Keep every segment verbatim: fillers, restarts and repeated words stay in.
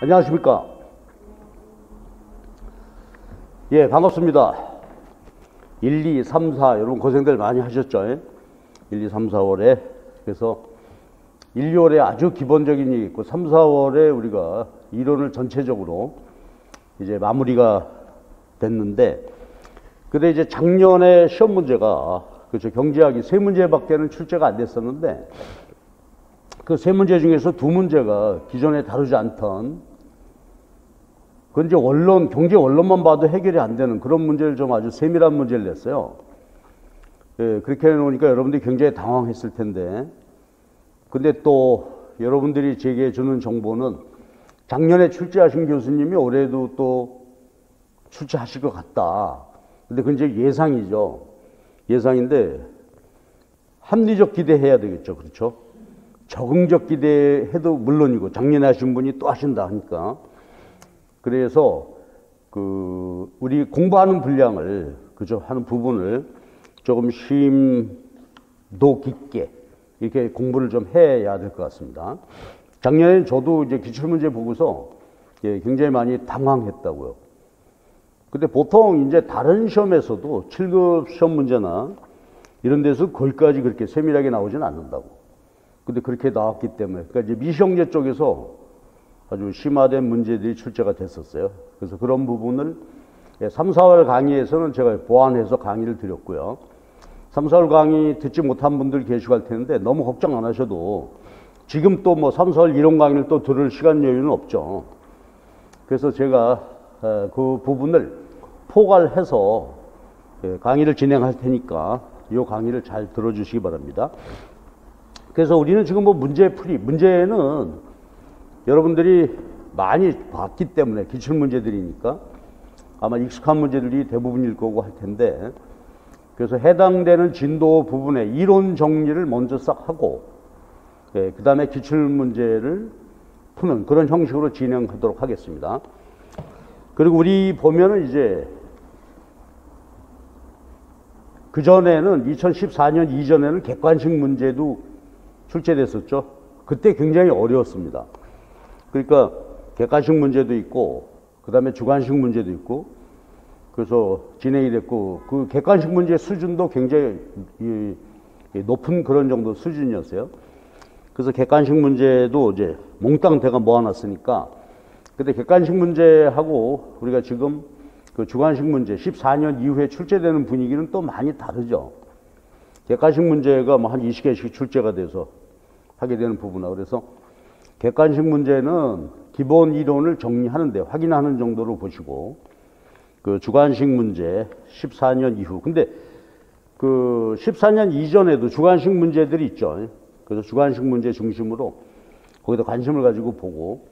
안녕하십니까. 예, 반갑습니다. 일, 이, 삼, 사 여러분 고생들 많이 하셨죠? 예? 일, 이, 삼, 사월에 그래서 일, 이월에 아주 기본적인 일이 있고 삼, 사월에 우리가 이론을 전체적으로 이제 마무리가 됐는데, 근데 이제 작년에 시험 문제가 그렇죠, 경제학이 세 문제밖에는 출제가 안 됐었는데 그 세 문제 중에서 두 문제가 기존에 다루지 않던, 그건 이제 원론, 경제 원론만 봐도 해결이 안 되는 그런 문제를 좀 아주 세밀한 문제를 냈어요. 예, 그렇게 해놓으니까 여러분들이 굉장히 당황했을 텐데, 근데 또 여러분들이 제게 주는 정보는 작년에 출제하신 교수님이 올해도 또 출제하실 것 같다. 근데 그건 이제 예상이죠. 예상인데 합리적 기대해야 되겠죠. 그렇죠? 적응적 기대해도 물론이고 작년에 하신 분이 또 하신다 하니까, 그래서 그 우리 공부하는 분량을 그죠 하는 부분을 조금 심도 깊게 이렇게 공부를 좀 해야 될 것 같습니다. 작년에 저도 이제 기출문제 보고서 예, 굉장히 많이 당황했다고요. 근데 보통 이제 다른 시험에서도 칠 급 시험 문제나 이런 데서 거기까지 그렇게 세밀하게 나오진 않는다고. 근데 그렇게 나왔기 때문에, 그러니까 이제 미시형제 쪽에서 아주 심화된 문제들이 출제가 됐었어요. 그래서 그런 부분을 삼, 사월 강의에서는 제가 보완해서 강의를 드렸고요. 삼, 사월 강의 듣지 못한 분들 계시고 할 텐데 너무 걱정 안 하셔도 지금 또 뭐 삼, 사월 이론 강의를 또 들을 시간 여유는 없죠. 그래서 제가 그 부분을 포괄해서 강의를 진행할 테니까 이 강의를 잘 들어주시기 바랍니다. 그래서 우리는 지금 뭐 문제풀이, 문제는 여러분들이 많이 봤기 때문에 기출문제들이니까 아마 익숙한 문제들이 대부분일 거고 할 텐데, 그래서 해당되는 진도 부분의 이론 정리를 먼저 싹 하고 예, 그 다음에 기출문제를 푸는 그런 형식으로 진행하도록 하겠습니다. 그리고 우리 보면은 이제 그전에는 이천십사 년 이전에는 객관식 문제도 출제됐었죠. 그때 굉장히 어려웠습니다. 그러니까 객관식 문제도 있고 그 다음에 주관식 문제도 있고 그래서 진행이 됐고, 그 객관식 문제 수준도 굉장히 높은 그런 정도 수준이었어요. 그래서 객관식 문제도 이제 몽땅 대가 모아놨으니까, 근데 객관식 문제하고 우리가 지금 그 주관식 문제 십사 년 이후에 출제되는 분위기는 또 많이 다르죠. 객관식 문제가 뭐 한 이십 개씩 출제가 돼서 하게 되는 부분이라, 그래서 객관식 문제는 기본 이론을 정리하는데 확인하는 정도로 보시고, 그 주관식 문제 십사 년 이후, 근데 그 십사 년 이전에도 주관식 문제들이 있죠. 그래서 주관식 문제 중심으로 거기다 관심을 가지고 보고,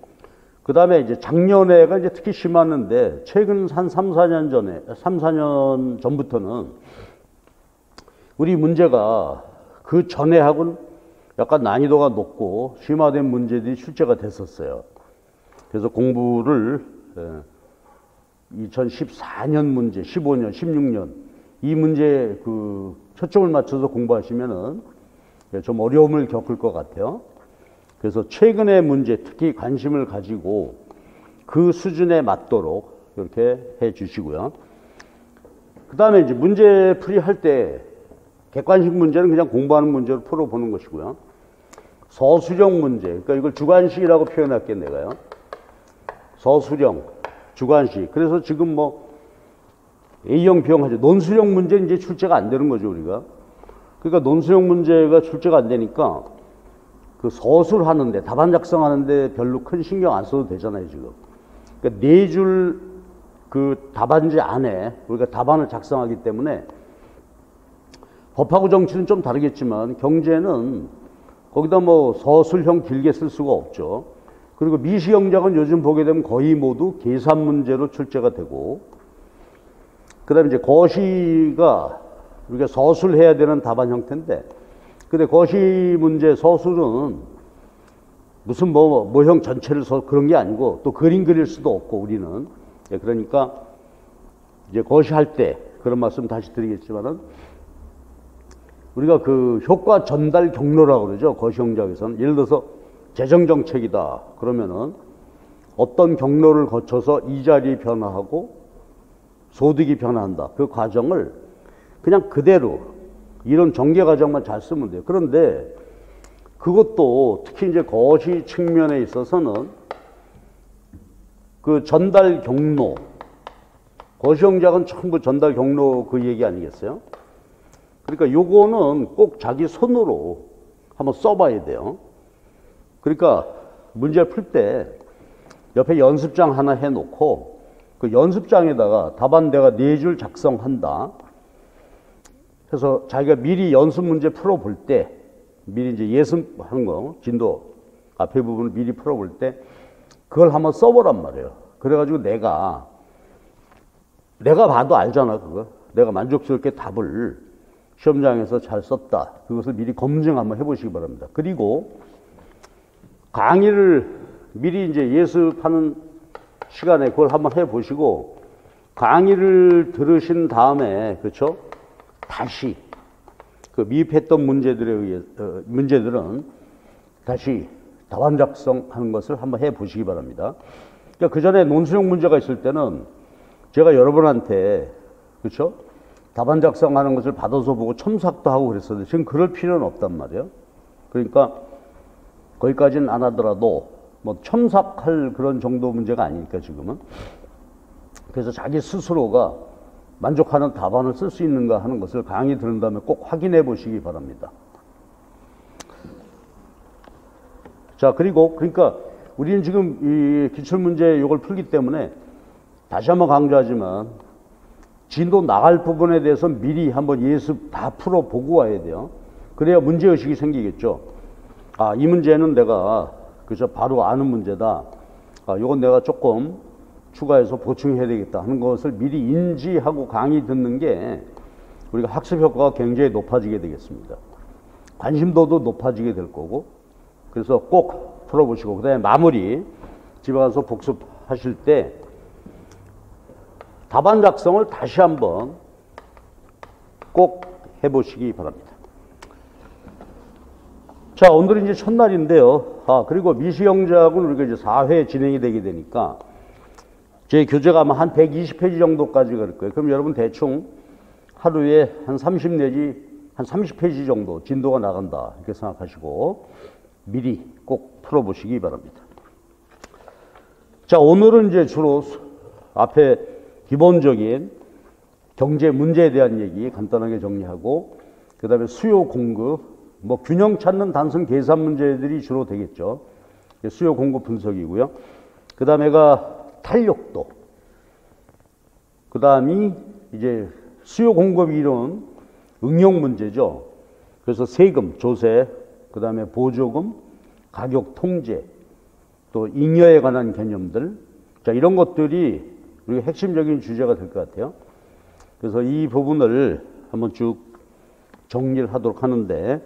그 다음에 이제 작년에가 이제 특히 심했는데 최근 한 삼, 사 년 전에, 삼, 사 년 전부터는 우리 문제가 그 전에하고는 약간 난이도가 높고 심화된 문제들이 출제가 됐었어요. 그래서 공부를 이천십사 년 문제, 십오 년, 십육 년 이 문제에 그 초점을 맞춰서 공부하시면은 좀 어려움을 겪을 것 같아요. 그래서 최근의 문제 특히 관심을 가지고 그 수준에 맞도록 이렇게 해 주시고요. 그 다음에 이제 문제 풀이 할 때 객관식 문제는 그냥 공부하는 문제로 풀어보는 것이고요. 서술형 문제, 그러니까 이걸 주관식이라고 표현할게 내가요. 서술형, 주관식. 그래서 지금 뭐 A형, B형 하죠. 논술형 문제는 이제 출제가 안 되는 거죠, 우리가. 그러니까 논술형 문제가 출제가 안 되니까 그 서술하는데, 답안 작성하는데 별로 큰 신경 안 써도 되잖아요, 지금. 그러니까 네 줄 그 답안지 안에 우리가 답안을 작성하기 때문에 법하고 정치는 좀 다르겠지만 경제는 거기다 뭐 서술형 길게 쓸 수가 없죠. 그리고 미시형작은 요즘 보게 되면 거의 모두 계산 문제로 출제가 되고, 그 다음에 이제 거시가 우리가 서술해야 되는 답안 형태인데, 근데 거시 문제 서술은 무슨 뭐 모형 전체를 서 그런 게 아니고 또 그림 그릴 수도 없고 우리는. 예, 그러니까 이제 거시할 때 그런 말씀 다시 드리겠지만은 우리가 그 효과 전달 경로라고 그러죠. 거시형작에서는 예를 들어서 재정정책이다 그러면은 어떤 경로를 거쳐서 이자리 변화하고 소득이 변화한다. 그 과정을 그냥 그대로 이런 전개 과정만 잘 쓰면 돼요. 그런데 그것도 특히 이제 거시 측면에 있어서는 그 전달 경로, 거시형작은 전부 전달 경로 그 얘기 아니겠어요? 그러니까 요거는 꼭 자기 손으로 한번 써봐야 돼요. 그러니까 문제를 풀 때 옆에 연습장 하나 해놓고 그 연습장에다가 답안 내가 네 줄 작성한다 해서 자기가 미리 연습 문제 풀어볼 때, 미리 이제 예습하는 거, 진도 앞에 부분을 미리 풀어볼 때 그걸 한번 써보란 말이에요. 그래가지고 내가 내가 봐도 알잖아. 그거 내가 만족스럽게 답을 시험장에서 잘 썼다, 그것을 미리 검증 한번 해보시기 바랍니다. 그리고 강의를 미리 이제 예습하는 시간에 그걸 한번 해보시고, 강의를 들으신 다음에, 그렇죠? 다시 그 미흡했던 문제들에 의해 어, 문제들은 다시 답안 작성하는 것을 한번 해보시기 바랍니다. 그러니까 그 전에 논술형 문제가 있을 때는 제가 여러분한테, 그렇죠? 답안 작성하는 것을 받아서 보고 첨삭도 하고 그랬었는데 지금 그럴 필요는 없단 말이에요. 그러니까 거기까지는 안 하더라도 뭐 첨삭할 그런 정도 문제가 아니니까 지금은. 그래서 자기 스스로가 만족하는 답안을 쓸 수 있는가 하는 것을 강의 들은 다음에 꼭 확인해 보시기 바랍니다. 자, 그리고 그러니까 우리는 지금 이 기출문제 이걸 풀기 때문에 다시 한번 강조하지만 진도 나갈 부분에 대해서 미리 한번 예습 다 풀어보고 와야 돼요. 그래야 문제의식이 생기겠죠. 아, 이 문제는 내가 그저 바로 아는 문제다. 아, 이건 내가 조금 추가해서 보충해야 되겠다 하는 것을 미리 인지하고 강의 듣는 게 우리가 학습 효과가 굉장히 높아지게 되겠습니다. 관심도도 높아지게 될 거고. 그래서 꼭 풀어보시고, 그 다음에 마무리 집에 가서 복습하실 때 답안 작성을 다시 한번 꼭 해보시기 바랍니다. 자, 오늘은 이제 첫날인데요. 아, 그리고 미시형작은 우리가 이제 사 회 진행이 되게 되니까 제 교재가 아마 한 백이십 페이지 정도까지 갈 거예요. 그럼 여러분 대충 하루에 한 삼십 내지 한 삼십 페이지 정도 진도가 나간다, 이렇게 생각하시고 미리 꼭 풀어보시기 바랍니다. 자, 오늘은 이제 주로 앞에 기본적인 경제 문제에 대한 얘기 간단하게 정리하고, 그 다음에 수요 공급, 뭐 균형 찾는 단순 계산 문제들이 주로 되겠죠. 수요 공급 분석이고요. 그 다음에가 탄력도, 그 다음이 이제 수요 공급 이론 응용 문제죠. 그래서 세금, 조세, 그 다음에 보조금, 가격 통제, 또 잉여에 관한 개념들, 자, 이런 것들이 우리가 핵심적인 주제가 될 것 같아요. 그래서 이 부분을 한번 쭉 정리를 하도록 하는데,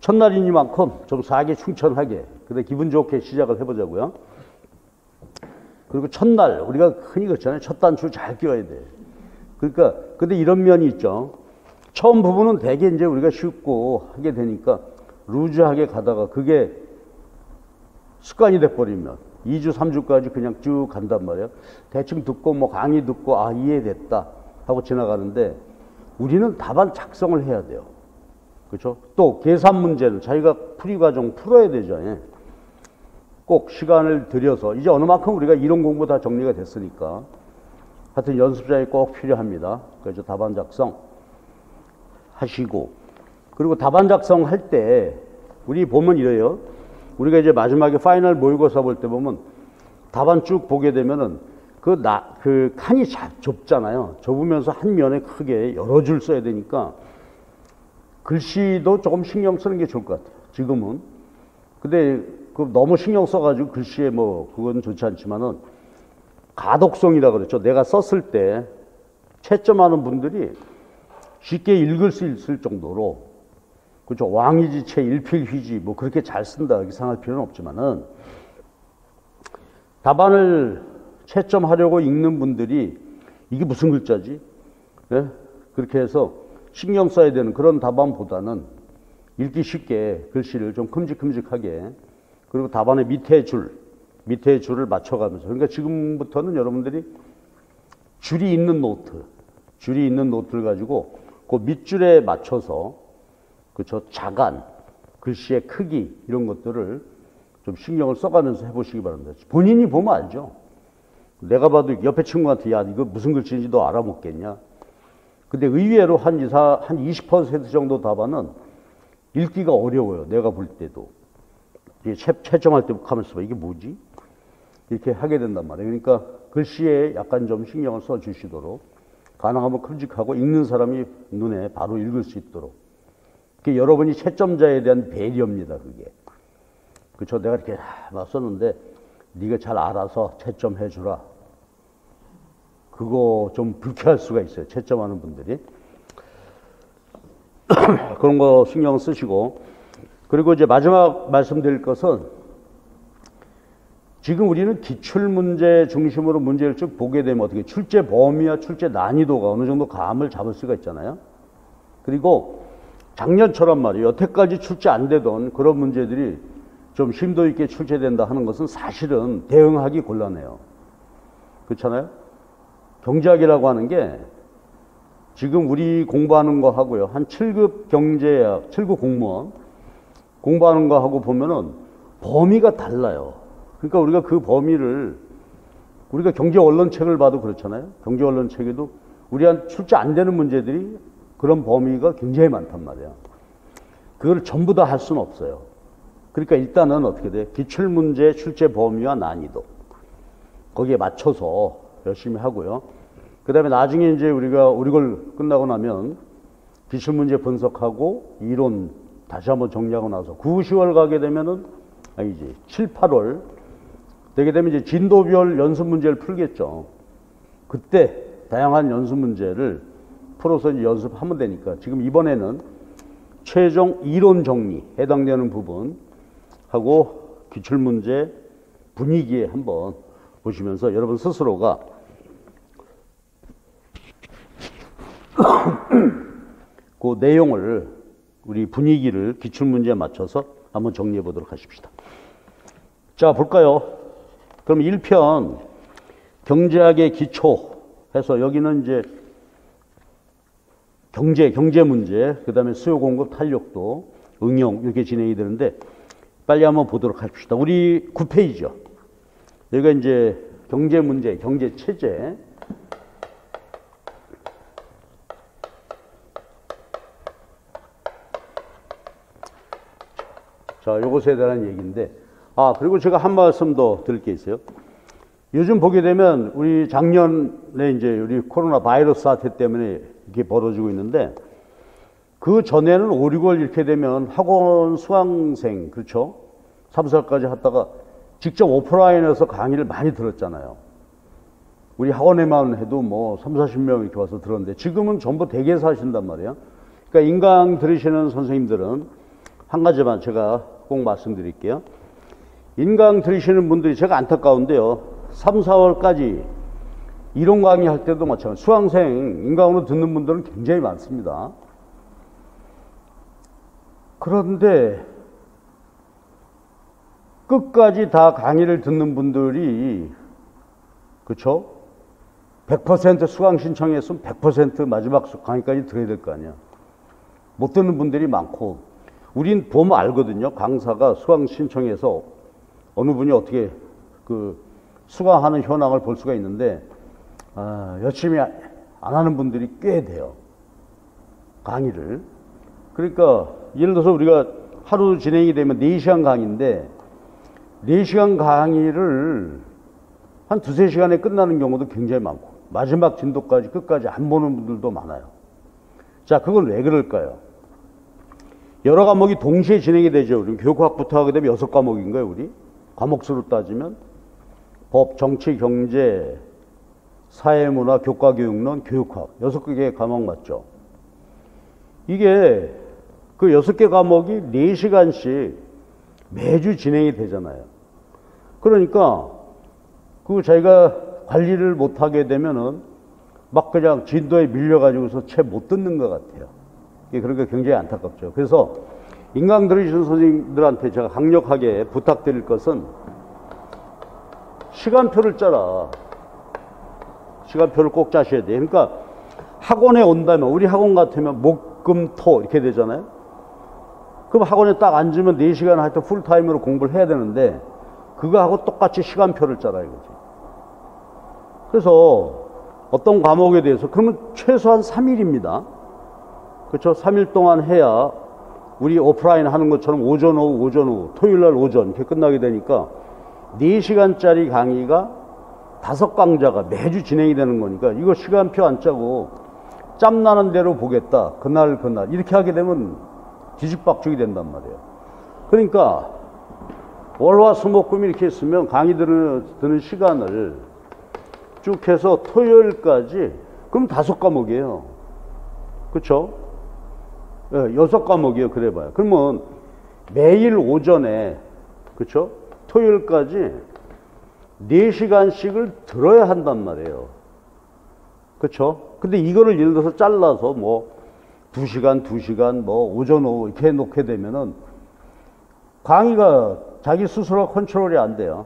첫날이니만큼 좀 사기충천하게, 근데 기분 좋게 시작을 해보자고요. 그리고 첫날 우리가 흔히 그렇잖아요. 첫 단추 잘 끼워야 돼. 그러니까 근데 이런 면이 있죠. 처음 부분은 되게 이제 우리가 쉽고 하게 되니까 루즈하게 가다가 그게 습관이 돼버리면 이 주, 삼 주까지 그냥 쭉 간단 말이에요. 대충 듣고 뭐 강의 듣고 아 이해됐다 하고 지나가는데, 우리는 답안 작성을 해야 돼요. 그렇죠? 또 계산 문제는 자기가 풀이 과정 풀어야 되잖아요. 꼭 시간을 들여서 이제 어느 만큼 우리가 이론 공부 다 정리가 됐으니까 하여튼 연습장이 꼭 필요합니다. 그래서 답안 작성 하시고, 그리고 답안 작성할 때 우리 보면 이래요. 우리가 이제 마지막에 파이널 모의고사 볼 때 보면 답안 쭉 보게 되면은 그, 나, 그 칸이 좁잖아요. 좁으면서 한 면에 크게 여러 줄 써야 되니까 글씨도 조금 신경 쓰는 게 좋을 것 같아요. 지금은. 근데 그 너무 신경 써가지고 글씨에 뭐 그건 좋지 않지만은 가독성이라 그랬죠. 내가 썼을 때 채점하는 분들이 쉽게 읽을 수 있을 정도로, 그렇죠. 왕이지체 일필휘지 뭐 그렇게 잘 쓴다 이렇게 생각할 필요는 없지만은 답안을 채점하려고 읽는 분들이 이게 무슨 글자지? 네? 그렇게 해서 신경 써야 되는 그런 답안보다는 읽기 쉽게 글씨를 좀 큼직큼직하게, 그리고 답안의 밑에 줄 밑에 줄을 맞춰가면서. 그러니까 지금부터는 여러분들이 줄이 있는 노트, 줄이 있는 노트를 가지고 그 밑줄에 맞춰서 그저 자간, 글씨의 크기 이런 것들을 좀 신경을 써가면서 해보시기 바랍니다. 본인이 보면 알죠. 내가 봐도 옆에 친구한테 야 이거 무슨 글씨인지 너 알아먹겠냐. 근데 의외로 한 이사 한 이십 퍼센트 정도 답안은 읽기가 어려워요. 내가 볼 때도 채점할 때 가면서 봐 이게 뭐지? 이렇게 하게 된단 말이에요. 그러니까 글씨에 약간 좀 신경을 써주시도록, 가능하면 큼직하고 읽는 사람이 눈에 바로 읽을 수 있도록. 그게 여러분이 채점자에 대한 배려입니다. 그게 그쵸? 내가 이렇게 막 썼는데 네가 잘 알아서 채점해 주라. 그거 좀 불쾌할 수가 있어요. 채점하는 분들이. 그런 거 신경 쓰시고. 그리고 이제 마지막 말씀드릴 것은, 지금 우리는 기출문제 중심으로 문제를 쭉 보게 되면 어떻게 출제 범위와 출제 난이도가 어느 정도 감을 잡을 수가 있잖아요. 그리고 작년처럼 말이에요. 여태까지 출제 안 되던 그런 문제들이 좀 심도 있게 출제된다 하는 것은 사실은 대응하기 곤란해요. 그렇잖아요? 경제학이라고 하는 게 지금 우리 공부하는 거 하고요. 한 칠 급 경제학, 칠 급 공무원 공부하는 거 하고 보면은 범위가 달라요. 그러니까 우리가 그 범위를, 우리가 경제 언론책을 봐도 그렇잖아요. 경제 언론책에도 우리한 출제 안 되는 문제들이 그런 범위가 굉장히 많단 말이야. 그걸 전부 다 할 수는 없어요. 그러니까 일단은 어떻게 돼요? 기출문제 출제 범위와 난이도 거기에 맞춰서 열심히 하고요. 그 다음에 나중에 이제 우리가 우리 걸 끝나고 나면 기출문제 분석하고 이론 다시 한번 정리하고 나서 구, 시월 가게 되면은 아니지 칠, 팔월 되게 되면 이제 진도별 연습문제를 풀겠죠. 그때 다양한 연습문제를 풀어서 이제 연습하면 되니까, 지금 이번에는 최종 이론 정리 해당되는 부분 하고 기출문제 분위기에 한번 보시면서 여러분 스스로가 그 내용을, 우리 분위기를 기출문제에 맞춰서 한번 정리해 보도록 하십시다. 자, 볼까요? 그럼 일 편 경제학의 기초 해서, 여기는 이제 경제, 경제 문제, 그 다음에 수요 공급 탄력도, 응용 이렇게 진행이 되는데 빨리 한번 보도록 합시다. 우리 구 페이지죠. 여기가 이제 경제 문제, 경제 체제. 자, 요것에 대한 얘기인데, 아, 그리고 제가 한 말씀 더 드릴 게 있어요. 요즘 보게 되면 우리 작년에 이제 우리 코로나 바이러스 사태 때문에 이게 벌어지고 있는데, 그 전에는 오, 육월 이렇게 되면 학원 수강생, 그렇죠? 삼, 사월까지 하다가 직접 오프라인에서 강의를 많이 들었잖아요. 우리 학원에만 해도 뭐 삼, 사십 명 이렇게 와서 들었는데, 지금은 전부 댁에서 하신단 말이에요. 그러니까 인강 들으시는 선생님들은 한 가지만 제가 꼭 말씀드릴게요. 인강 들으시는 분들이, 제가 안타까운데요, 삼, 사월까지 이론 강의 할 때도 마찬가지, 수강생 인강으로 듣는 분들은 굉장히 많습니다. 그런데 끝까지 다 강의를 듣는 분들이, 그렇죠? 백 퍼센트 수강 신청했으면 백 퍼센트 마지막 강의까지 들어야 될 거 아니야. 못 듣는 분들이 많고, 우린 보면 알거든요. 강사가 수강 신청해서 어느 분이 어떻게 그 수강하는 현황을 볼 수가 있는데, 아, 열심히 안 하는 분들이 꽤 돼요, 강의를. 그러니까 예를 들어서 우리가 하루 진행이 되면 네 시간 강의인데, 네 시간 강의를 한 두세 시간에 끝나는 경우도 굉장히 많고, 마지막 진도까지 끝까지 안 보는 분들도 많아요. 자, 그건 왜 그럴까요? 여러 과목이 동시에 진행이 되죠. 우리 교육학부터 하게 되면 여섯 과목인가요? 우리 과목수로 따지면 법, 정치, 경제, 사회문화, 교과교육론, 교육학, 여섯 개 과목 맞죠? 이게 그 여섯 개 과목이 네 시간씩 매주 진행이 되잖아요. 그러니까 그 자기가 관리를 못 하게 되면은 막 그냥 진도에 밀려가지고서 채 못 듣는 것 같아요. 그러니까 굉장히 안타깝죠. 그래서 인강 들으시는 선생님들한테 제가 강력하게 부탁드릴 것은, 시간표를 짜라. 시간표를 꼭 짜셔야 돼요. 그러니까 학원에 온다면, 우리 학원 같으면 목, 금, 토 이렇게 되잖아요. 그럼 학원에 딱 앉으면 네 시간 하여튼 풀타임으로 공부를 해야 되는데 그거하고 똑같이 시간표를 짜라 이거지. 그래서 어떤 과목에 대해서 그러면 최소한 삼 일입니다. 그렇죠? 삼 일 동안 해야 우리 오프라인 하는 것처럼 오전 오후 오전 오후 토요일 날 오전 이렇게 끝나게 되니까 네 시간짜리 강의가 다섯 강좌가 매주 진행이 되는 거니까 이거 시간표 안 짜고 짬나는 대로 보겠다. 그날 그날 이렇게 하게 되면 뒤죽박죽이 된단 말이에요. 그러니까 월화수목금 이렇게 있으면 강의 드는, 드는 시간을 쭉 해서 토요일까지 그럼 다섯 과목이에요. 그렇죠? 네, 여섯 과목이에요. 그래봐요. 그러면 매일 오전에 그렇죠? 토요일까지 네 시간씩을 들어야 한단 말이에요. 그렇죠? 근데 이거를 예를 들어서 잘라서 뭐 두 시간, 두 시간, 뭐 오전, 오후 이렇게 놓게 되면은 강의가 자기 스스로 컨트롤이 안 돼요.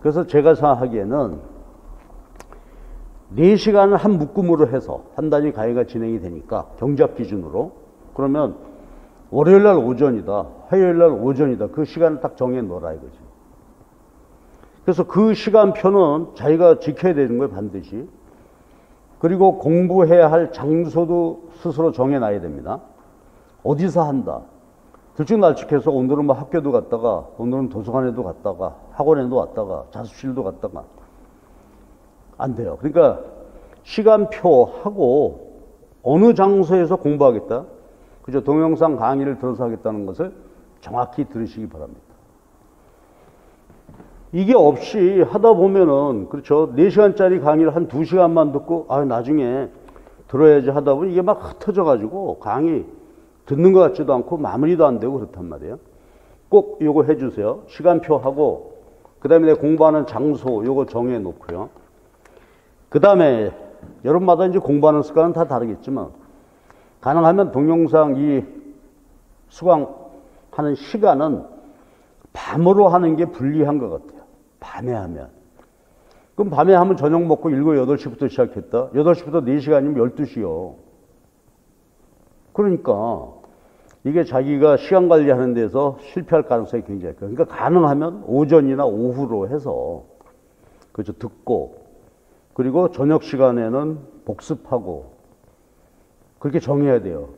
그래서 제가 생각하기에는 네 시간을 한 묶음으로 해서 한 단위 강의가 진행이 되니까 경작 기준으로 그러면 월요일 날 오전이다, 화요일 날 오전이다 그 시간을 딱 정해 놓으라 이거지. 그래서 그 시간표는 자기가 지켜야 되는 거예요, 반드시. 그리고 공부해야 할 장소도 스스로 정해놔야 됩니다. 어디서 한다. 들쭉날쭉해서 오늘은 뭐 학교도 갔다가 오늘은 도서관에도 갔다가 학원에도 왔다가 자습실도 갔다가 안 돼요. 그러니까 시간표하고 어느 장소에서 공부하겠다. 그죠? 동영상 강의를 들어서 하겠다는 것을 정확히 들으시기 바랍니다. 이게 없이 하다 보면은 그렇죠. 네 시간짜리 강의를 한 두 시간만 듣고 아 나중에 들어야지 하다 보니 이게 막 흩어져 가지고 강의 듣는 것 같지도 않고 마무리도 안 되고 그렇단 말이에요. 꼭 요거 해주세요. 시간표하고 그 다음에 내가 공부하는 장소 요거 정해 놓고요. 그 다음에 여러분마다 이제 공부하는 습관은 다 다르겠지만 가능하면 동영상 이 수강하는 시간은 밤으로 하는 게 불리한 것 같아요. 밤에 하면. 그럼 밤에 하면 저녁 먹고 일곱, 여덟 시부터 시작했다. 여덟 시부터 네 시간이면 열두 시요. 그러니까 이게 자기가 시간 관리하는 데서 실패할 가능성이 굉장히 커요. 그러니까 가능하면 오전이나 오후로 해서 그저 듣고 그리고 저녁 시간에는 복습하고 그렇게 정해야 돼요.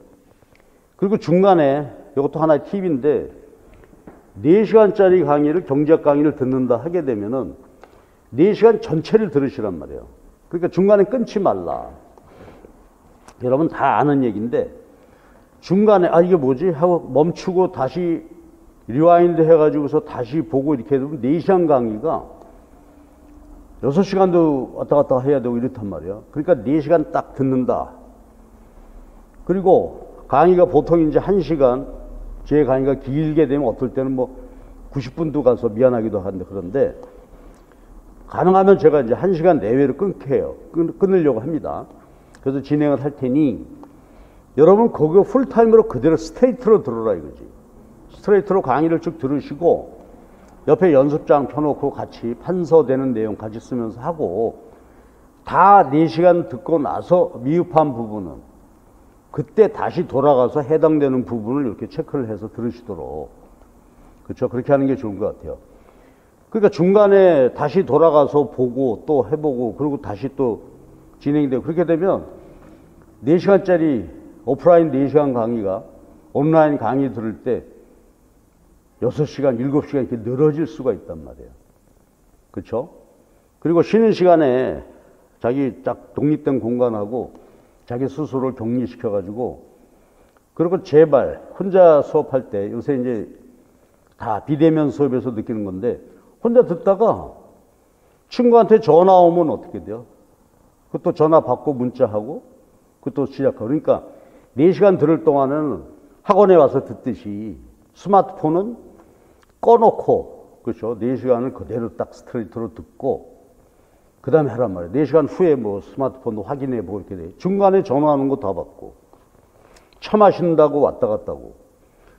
그리고 중간에 이것도 하나의 팁인데 네 시간짜리 강의를 경제학 강의를 듣는다 하게 되면은 네 시간 전체를 들으시란 말이에요. 그러니까 중간에 끊지 말라. 여러분 다 아는 얘기인데 중간에 아 이게 뭐지 하고 멈추고 다시 리와인드 해가지고서 다시 보고 이렇게 되면 네 시간 강의가 여섯 시간도 왔다 갔다 해야 되고 이렇단 말이에요. 그러니까 네 시간 딱 듣는다. 그리고 강의가 보통 이제 한 시간 제 강의가 길게 되면 어떨 때는 뭐 구십 분도 가서 미안하기도 한데 그런데 가능하면 제가 이제 한 시간 내외로 끊게요. 끊으려고 합니다. 그래서 진행을 할 테니 여러분 거기에 풀타임으로 그대로 스트레이트로 들어라 이거지. 스트레이트로 강의를 쭉 들으시고 옆에 연습장 펴놓고 같이 판서되는 내용 같이 쓰면서 하고 다 네 시간 듣고 나서 미흡한 부분은 그때 다시 돌아가서 해당되는 부분을 이렇게 체크를 해서 들으시도록. 그렇죠? 그렇게 하는 게 좋은 것 같아요. 그러니까 중간에 다시 돌아가서 보고 또 해보고 그리고 다시 또 진행이 되고 그렇게 되면 네 시간짜리 오프라인 네 시간 강의가 온라인 강의 들을 때 여섯 시간, 일곱 시간 이렇게 늘어질 수가 있단 말이에요. 그렇죠? 그리고 쉬는 시간에 자기 딱 독립된 공간하고 자기 스스로를 격리시켜가지고 그리고 제발 혼자 수업할 때 요새 이제 다 비대면 수업에서 느끼는 건데 혼자 듣다가 친구한테 전화 오면 어떻게 돼요? 그것도 전화 받고 문자하고 그것도 시작하고 그러니까 네 시간 들을 동안은 학원에 와서 듣듯이 스마트폰은 꺼놓고 그렇죠? 네 시간을 그대로 딱 스트레이트로 듣고 그 다음에 하란 말이에요. 네 시간 후에 뭐 스마트폰도 확인해 보고 이렇게 돼. 중간에 전화하는 거 다 받고. 차 마신다고 왔다 갔다고.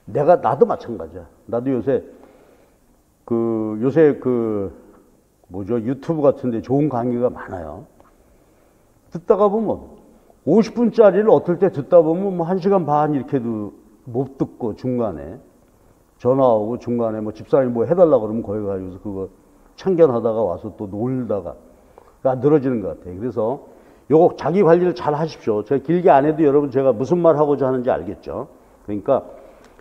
내가, 나도 마찬가지야. 나도 요새, 그, 요새 그, 뭐죠? 유튜브 같은데 좋은 강의가 많아요. 듣다가 보면 오십 분짜리를 어떨 때 듣다 보면 뭐 한 시간 반 이렇게도 못 듣고 중간에 전화 오고 중간에 뭐 집사람이 뭐 해달라고 그러면 거기 가서 그거 참견하다가 와서 또 놀다가 안 늘어지는 것 같아요. 그래서 요거 자기 관리를 잘 하십시오. 제가 길게 안 해도 여러분 제가 무슨 말 하고자 하는지 알겠죠? 그러니까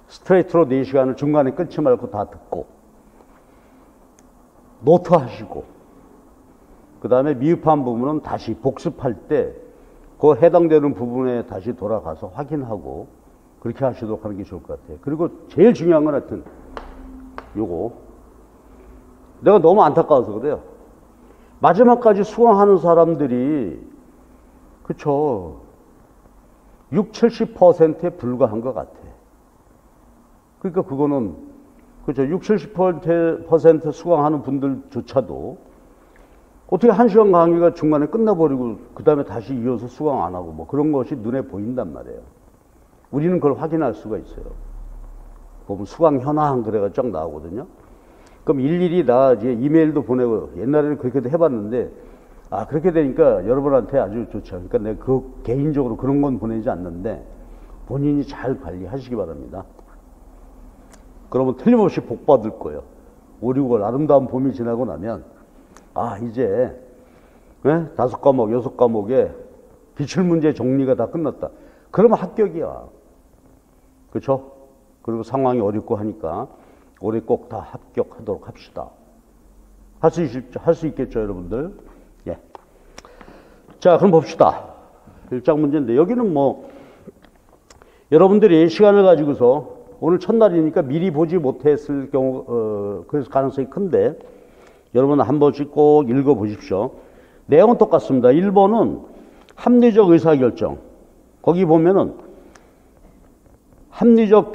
스트레이트로 네 시간을 중간에 끊지 말고 다 듣고 노트 하시고 그 다음에 미흡한 부분은 다시 복습할 때 그 해당되는 부분에 다시 돌아가서 확인하고 그렇게 하시도록 하는 게 좋을 것 같아요. 그리고 제일 중요한 건 하여튼 요거 내가 너무 안타까워서 그래요. 마지막까지 수강하는 사람들이 그쵸 육십, 칠십 퍼센트에 불과한 것 같아. 그러니까 그거는 그쵸 육십, 칠십 퍼센트 수강하는 분들조차도 어떻게 한 시간 강의가 중간에 끝나버리고 그 다음에 다시 이어서 수강 안 하고 뭐 그런 것이 눈에 보인단 말이에요. 우리는 그걸 확인할 수가 있어요. 보면 수강 현황 그래가 쫙 나오거든요. 그럼 일일이 다 이제 이메일도 보내고 옛날에는 그렇게도 해봤는데 아 그렇게 되니까 여러분한테 아주 좋죠. 그러니까 내가 그 개인적으로 그런 건 보내지 않는데 본인이 잘 관리하시기 바랍니다. 그러면 틀림없이 복 받을 거예요. 오, 육월 아름다운 봄이 지나고 나면 아 이제 네? 다섯 과목, 여섯 과목에 기출문제 정리가 다 끝났다. 그러면 합격이야. 그렇죠? 그리고 상황이 어렵고 하니까 올해 꼭 다 합격하도록 합시다. 할 수 있겠죠, 할 수 있겠죠 여러분들? 예. 자, 그럼 봅시다. 일 장 문제인데 여기는 뭐 여러분들이 시간을 가지고서 오늘 첫날이니까 미리 보지 못했을 경우 어, 그래서 가능성이 큰데 여러분 한 번씩 꼭 읽어보십시오. 내용은 똑같습니다. 일 번은 합리적 의사결정. 거기 보면은 합리적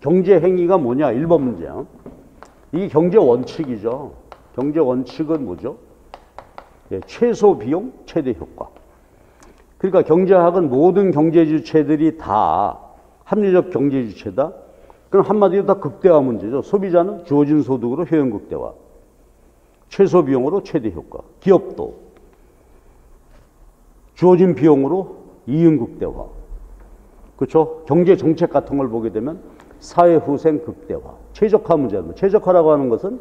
경제 행위가 뭐냐? 일 번 문제야. 이게 경제 원칙이죠. 경제 원칙은 뭐죠? 예, 최소 비용, 최대 효과. 그러니까 경제학은 모든 경제 주체들이 다 합리적 경제 주체다. 그럼 한마디로 다 극대화 문제죠. 소비자는 주어진 소득으로 효용 극대화. 최소 비용으로 최대 효과. 기업도 주어진 비용으로 이윤 극대화. 그렇죠? 경제 정책 같은 걸 보게 되면 사회후생 극대화, 최적화 문제입니다. 최적화라고 하는 것은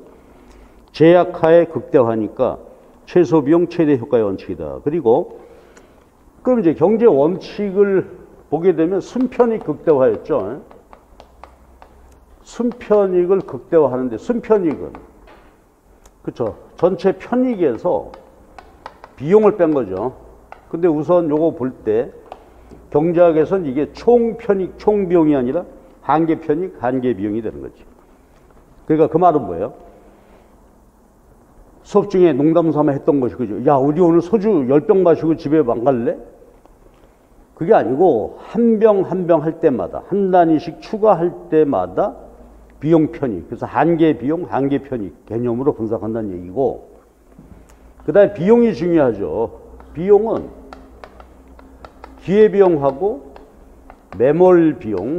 제약화의 극대화니까 최소비용 최대 효과의 원칙이다. 그리고 그럼 이제 경제 원칙을 보게 되면 순편익 극대화였죠. 순편익을 극대화하는데 순편익은 그렇죠. 전체 편익에서 비용을 뺀 거죠. 근데 우선 요거 볼 때 경제학에서는 이게 총편익, 총비용이 아니라 한계 편익, 한계 비용이 되는 거지. 그러니까 그 말은 뭐예요? 수업 중에 농담 삼아 했던 것이 그죠. 야, 우리 오늘 소주 열 병 마시고 집에 안 갈래? 그게 아니고 한 병 한 병 할 때마다 한 단위씩 추가할 때마다 비용 편익. 그래서 한계 비용, 한계 편익 개념으로 분석한다는 얘기고 그다음에 비용이 중요하죠. 비용은 기회 비용하고 매몰 비용.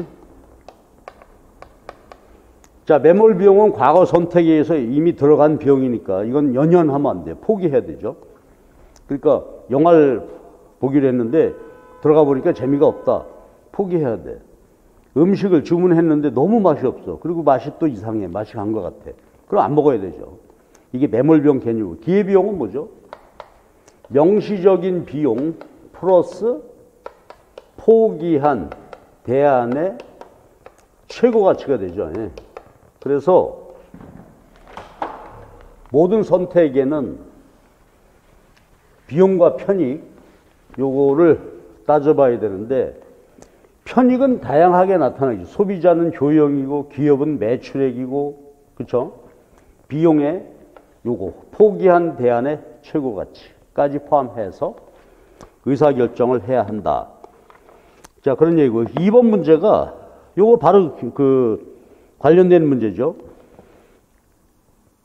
자, 매몰 비용은 과거 선택에 의해서 이미 들어간 비용이니까 이건 연연하면 안 돼요. 포기해야 되죠. 그러니까 영화를 보기로 했는데 들어가 보니까 재미가 없다. 포기해야 돼. 음식을 주문했는데 너무 맛이 없어. 그리고 맛이 또 이상해. 맛이 간 것 같아. 그럼 안 먹어야 되죠. 이게 매몰 비용 개념이고 기회비용은 뭐죠? 명시적인 비용 플러스 포기한 대안의 최고 가치가 되죠. 그래서 모든 선택에는 비용과 편익 요거를 따져봐야 되는데 편익은 다양하게 나타나죠. 소비자는 효용이고 기업은 매출액이고 그렇죠? 비용의 요거 포기한 대안의 최고 가치까지 포함해서 의사결정을 해야 한다. 자 그런 얘기고 이 번 문제가 요거 바로 그 관련된 문제죠.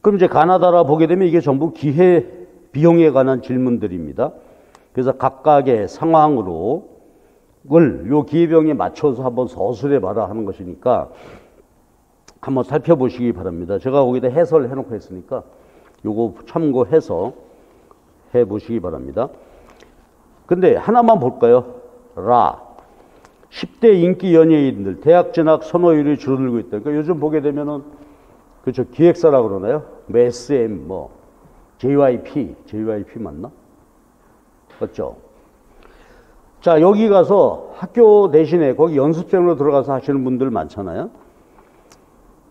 그럼 이제 가나다라 보게 되면 이게 전부 기회 비용에 관한 질문들입니다. 그래서 각각의 상황으로 을 요 기회 비용에 맞춰서 한번 서술해 봐라 하는 것이니까 한번 살펴보시기 바랍니다. 제가 거기다 해설을 해놓고 했으니까 요거 참고해서 해 보시기 바랍니다. 근데 하나만 볼까요? 라. 십 대 인기 연예인들 대학 진학 선호율이 줄어들고 있다. 그러니까 요즘 보게 되면은 그렇죠. 기획사라고 그러나요? 에스엠 뭐 제이와이피, 제이와이피 맞나? 맞죠? 자, 여기 가서 학교 대신에 거기 연습생으로 들어가서 하시는 분들 많잖아요.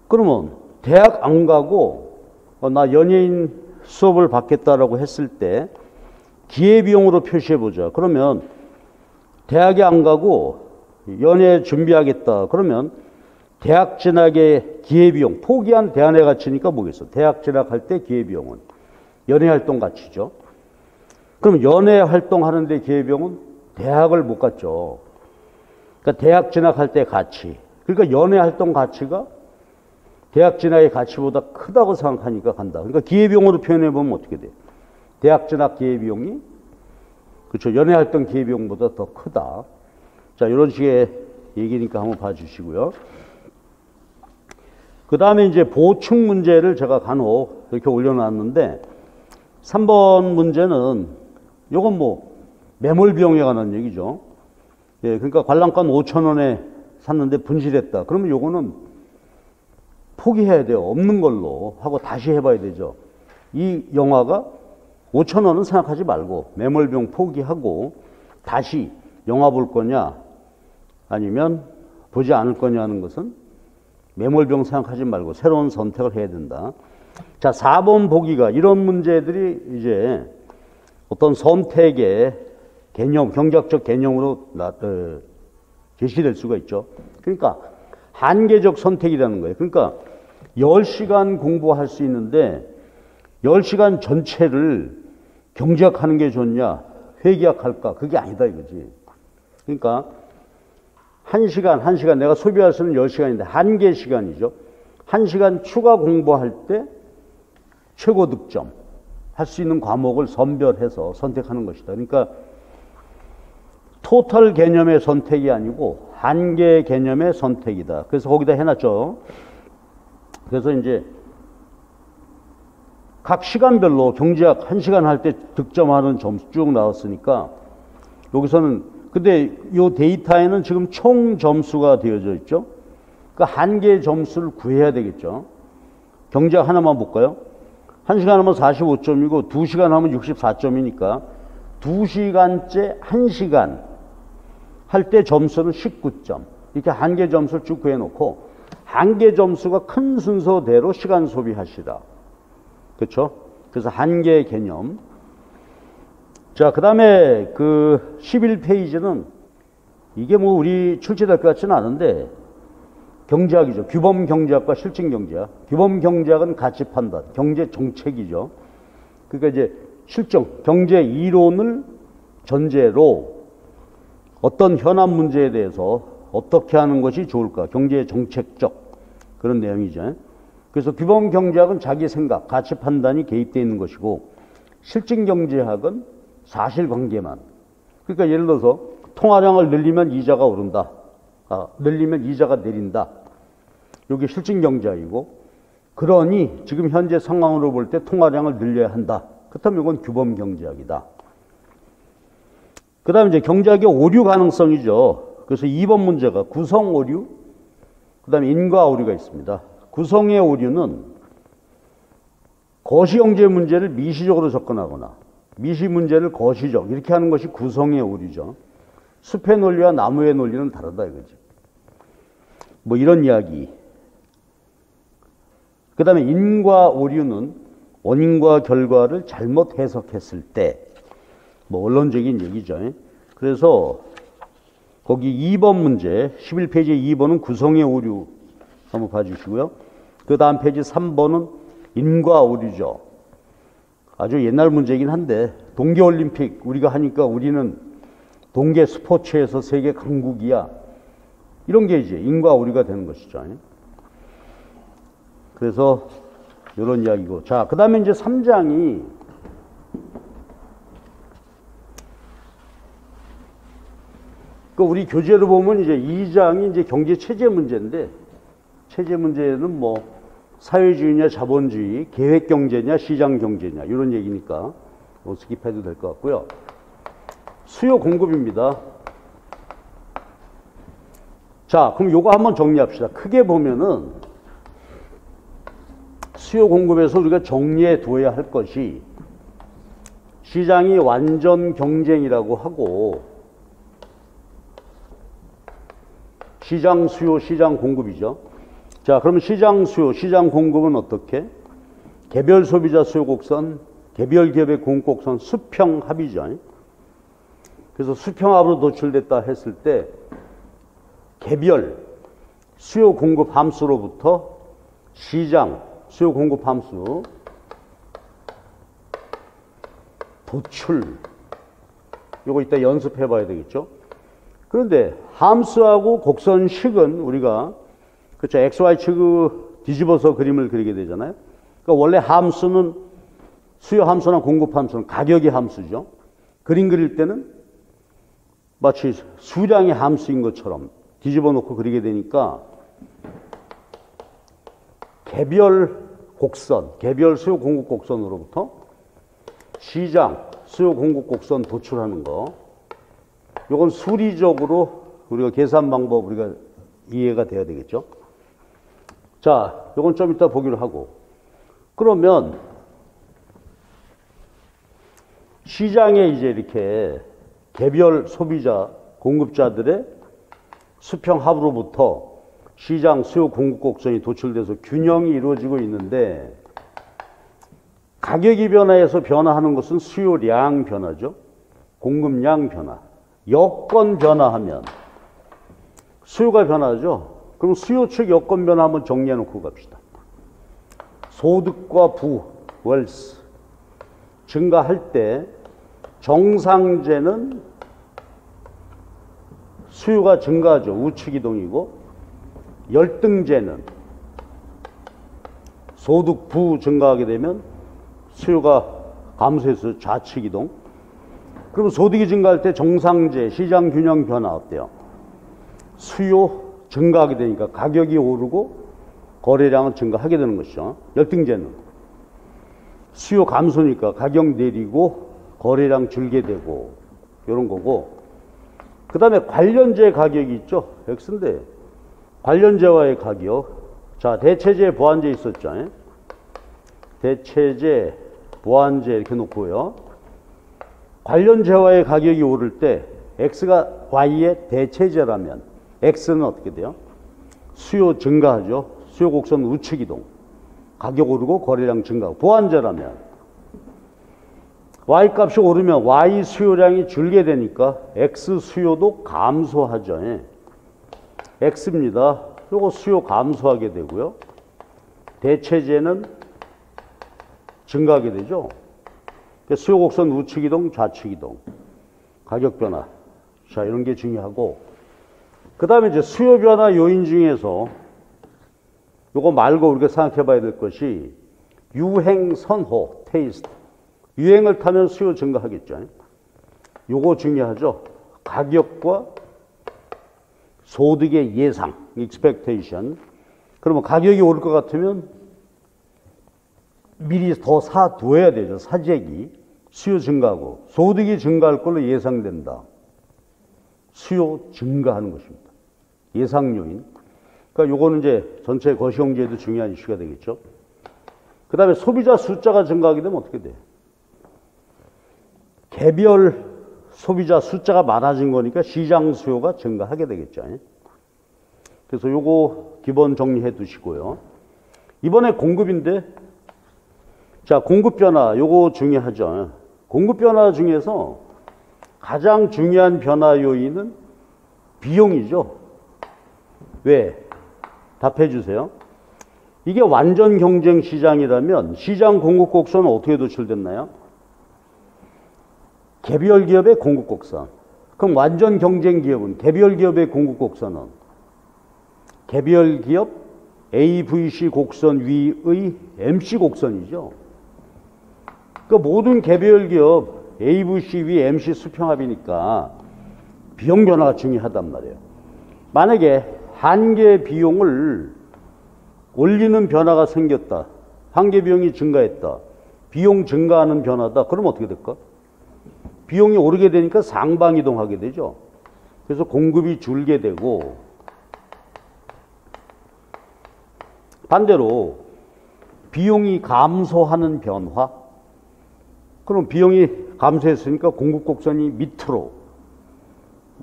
그러면 대학 안 가고 어, 나 연예인 수업을 받겠다라고 했을 때 기회비용으로 표시해보자. 그러면 대학에 안 가고 연예 준비하겠다. 그러면 대학 진학의 기회비용, 포기한 대안의 가치니까 뭐겠어. 대학 진학할 때 기회비용은 연예활동 가치죠. 그럼 연예활동 하는데 기회비용은 대학을 못 갔죠. 그러니까 대학 진학할 때 가치. 그러니까 연예활동 가치가 대학 진학의 가치보다 크다고 생각하니까 간다. 그러니까 기회비용으로 표현해보면 어떻게 돼요? 대학 진학 기회비용이 그렇죠. 연예활동 기회비용보다 더 크다. 자, 이런 식의 얘기니까 한번 봐주시고요. 그 다음에 이제 보충 문제를 제가 간혹 이렇게 올려놨는데 삼 번 문제는 요건 뭐 매몰 비용에 관한 얘기죠. 예, 그러니까 관람권 오천 원에 샀는데 분실했다. 그러면 요거는 포기해야 돼요. 없는 걸로 하고 다시 해봐야 되죠. 이 영화가 오천 원은 생각하지 말고 매몰 비용 포기하고 다시 영화 볼 거냐 아니면 보지 않을 거냐 하는 것은 매몰 비용 생각하지 말고 새로운 선택을 해야 된다. 자, 사 번 보기가 이런 문제들이 이제 어떤 선택의 개념, 경제학적 개념으로 나, 에, 제시될 수가 있죠. 그러니까 한계적 선택이라는 거예요. 그러니까 열 시간 공부할 수 있는데 열 시간 전체를 경제학 하는 게 좋냐, 회계학 할까? 그게 아니다 이거지. 그러니까 한 시간, 한 시간 내가 소비할 수는 열 시간인데 한계 시간이죠. 한 시간 추가 공부할 때 최고 득점, 할 수 있는 과목을 선별해서 선택하는 것이다. 그러니까 토탈 개념의 선택이 아니고 한계 개념의 선택이다. 그래서 거기다 해놨죠. 그래서 이제 각 시간별로 경제학 한 시간 할 때 득점하는 점수 쭉 나왔으니까 여기서는 근데 이 데이터에는 지금 총 점수가 되어져 있죠. 그 한계 점수를 구해야 되겠죠. 경제학 하나만 볼까요? 한 시간 하면 사십오 점이고 두 시간 하면 육십사 점이니까 두 시간째 한 시간 할 때 점수는 십구 점. 이렇게 한계 점수를 쭉 구해놓고 한계 점수가 큰 순서대로 시간 소비하시라. 그렇죠? 그래서 한계 개념. 자, 그 다음에 그 십일 페이지는 이게 뭐 우리 출제될 것 같지는 않은데 경제학이죠. 규범 경제학과 실증 경제학. 규범 경제학은 가치 판단, 경제 정책이죠. 그러니까 이제 실정, 경제 이론을 전제로 어떤 현안 문제에 대해서 어떻게 하는 것이 좋을까? 경제 정책적 그런 내용이죠. 그래서 규범 경제학은 자기 생각, 가치 판단이 개입되어 있는 것이고 실증 경제학은 사실관계만. 그러니까 예를 들어서 통화량을 늘리면 이자가 오른다. 아, 늘리면 이자가 내린다. 이게 실증 경제학이고 그러니 지금 현재 상황으로 볼 때 통화량을 늘려야 한다. 그렇다면 이건 규범 경제학이다. 그 다음에 이제 경제학의 오류 가능성이죠. 그래서 이 번 문제가 구성 오류, 그 다음에 인과 오류가 있습니다. 구성의 오류는 거시 경제 문제를 미시적으로 접근하거나 미시 문제를 거시적 이렇게 하는 것이 구성의 오류죠. 숲의 논리와 나무의 논리는 다르다 이거지. 뭐 이런 이야기. 그 다음에 인과 오류는 원인과 결과를 잘못 해석했을 때 뭐 원론적인 얘기죠. 그래서 거기 이 번 문제 십일 페이지 이 번은 구성의 오류 한번 봐주시고요. 그 다음 페이지 삼 번은 인과 오류죠. 아주 옛날 문제이긴 한데 동계올림픽 우리가 하니까 우리는 동계 스포츠에서 세계 강국이야. 이런 게 이제 인과 오류가 되는 것이죠. 그래서 이런 이야기고. 자, 그 다음에 이제 삼 장이 그 우리 교재로 보면 이제 이 장이 이제 경제 체제 문제인데 체제 문제는 뭐 사회주의냐 자본주의, 계획경제냐 시장경제냐 이런 얘기니까 스킵해도 될 것 같고요. 수요 공급입니다. 자, 그럼 요거 한번 정리합시다. 크게 보면은 수요 공급에서 우리가 정리해 두어야 할 것이, 시장이 완전 경쟁이라고 하고 시장 수요, 시장 공급이죠. 자, 그럼 시장 수요, 시장 공급은 어떻게? 개별 소비자 수요 곡선, 개별 기업의 공급 곡선, 수평합이죠. 그래서 수평합으로 도출됐다 했을 때 개별 수요 공급 함수로부터 시장 수요 공급 함수 도출, 이거 이따 연습해 봐야 되겠죠. 그런데 함수하고 곡선식은 우리가 그렇죠, 엑스 와이 측을 뒤집어서 그림을 그리게 되잖아요. 그러니까 원래 함수는 수요 함수나 공급 함수는 가격의 함수죠. 그림 그릴 때는 마치 수량의 함수인 것처럼 뒤집어 놓고 그리게 되니까 개별 곡선, 개별 수요 공급 곡선으로부터 시장 수요 공급 곡선 도출하는 거, 요건 수리적으로 우리가 계산 방법 우리가 이해가 돼야 되겠죠. 자, 요건 좀 이따 보기로 하고, 그러면 시장에 이제 이렇게 개별 소비자 공급자들의 수평합으로부터 시장 수요 공급 곡선이 도출돼서 균형이 이루어지고 있는데, 가격이 변화해서 변화하는 것은 수요량 변화죠. 공급량 변화. 여건 변화하면 수요가 변화죠. 그럼 수요 측 여건 변화 한번 정리해 놓고 갑시다. 소득과 부, 웰스 증가할 때 정상제는 수요가 증가하죠. 우측 이동이고, 열등제는 소득 부 증가하게 되면 수요가 감소해서 좌측 이동. 그럼 소득이 증가할 때 정상제, 시장 균형 변화 어때요? 수요 증가하게 되니까 가격이 오르고 거래량은 증가하게 되는 것이죠. 열등제는 수요 감소니까 가격 내리고 거래량 줄게 되고 이런 거고, 그 다음에 관련제 가격이 있죠. X인데 관련제와의 가격. 자, 대체제, 보완제 있었죠. 대체제, 보완제 이렇게 놓고요. 관련제와의 가격이 오를 때 X가 Y의 대체제라면 X는 어떻게 돼요? 수요 증가하죠. 수요 곡선 우측 이동. 가격 오르고 거래량 증가하고. 보완제라면 Y값이 오르면 Y 수요량이 줄게 되니까 X 수요도 감소하죠. X입니다. 요거 수요 감소하게 되고요. 대체제는 증가하게 되죠. 수요 곡선 우측 이동, 좌측 이동, 가격 변화. 자, 이런 게 중요하고, 그 다음에 이제 수요 변화 요인 중에서 요거 말고 우리가 생각해 봐야 될 것이 유행 선호, 테이스트. 유행을 타면 수요 증가하겠죠. 요거 중요하죠. 가격과 소득의 예상, expectation. 그러면 가격이 오를 것 같으면 미리 더 사두어야 되죠. 사재기. 수요 증가하고, 소득이 증가할 걸로 예상된다. 수요 증가하는 것입니다. 예상 요인. 그러니까 요거는 이제 전체 거시경제에도 중요한 이슈가 되겠죠. 그 다음에 소비자 숫자가 증가하게 되면 어떻게 돼요? 개별 소비자 숫자가 많아진 거니까 시장 수요가 증가하게 되겠죠. 그래서 요거 기본 정리해 두시고요. 이번에 공급인데, 자, 공급 변화, 요거 중요하죠. 공급 변화 중에서 가장 중요한 변화 요인은 비용이죠. 왜? 답해 주세요. 이게 완전 경쟁 시장이라면 시장 공급 곡선은 어떻게 도출됐나요? 개별 기업의 공급 곡선. 그럼 완전 경쟁 기업은, 개별 기업의 공급 곡선은 개별 기업 에이 브이 씨 곡선 위의 엠 씨 곡선이죠. 그 모든 개별 기업 에이 브이 씨 위 엠 씨 수평합이니까 비용 변화가 중요하단 말이에요. 만약에 한 개의 비용을 올리는 변화가 생겼다. 한계비용이 증가했다. 비용 증가하는 변화다. 그럼 어떻게 될까? 비용이 오르게 되니까 상방이동하게 되죠. 그래서 공급이 줄게 되고, 반대로 비용이 감소하는 변화. 그럼 비용이 감소했으니까 공급 곡선이 밑으로,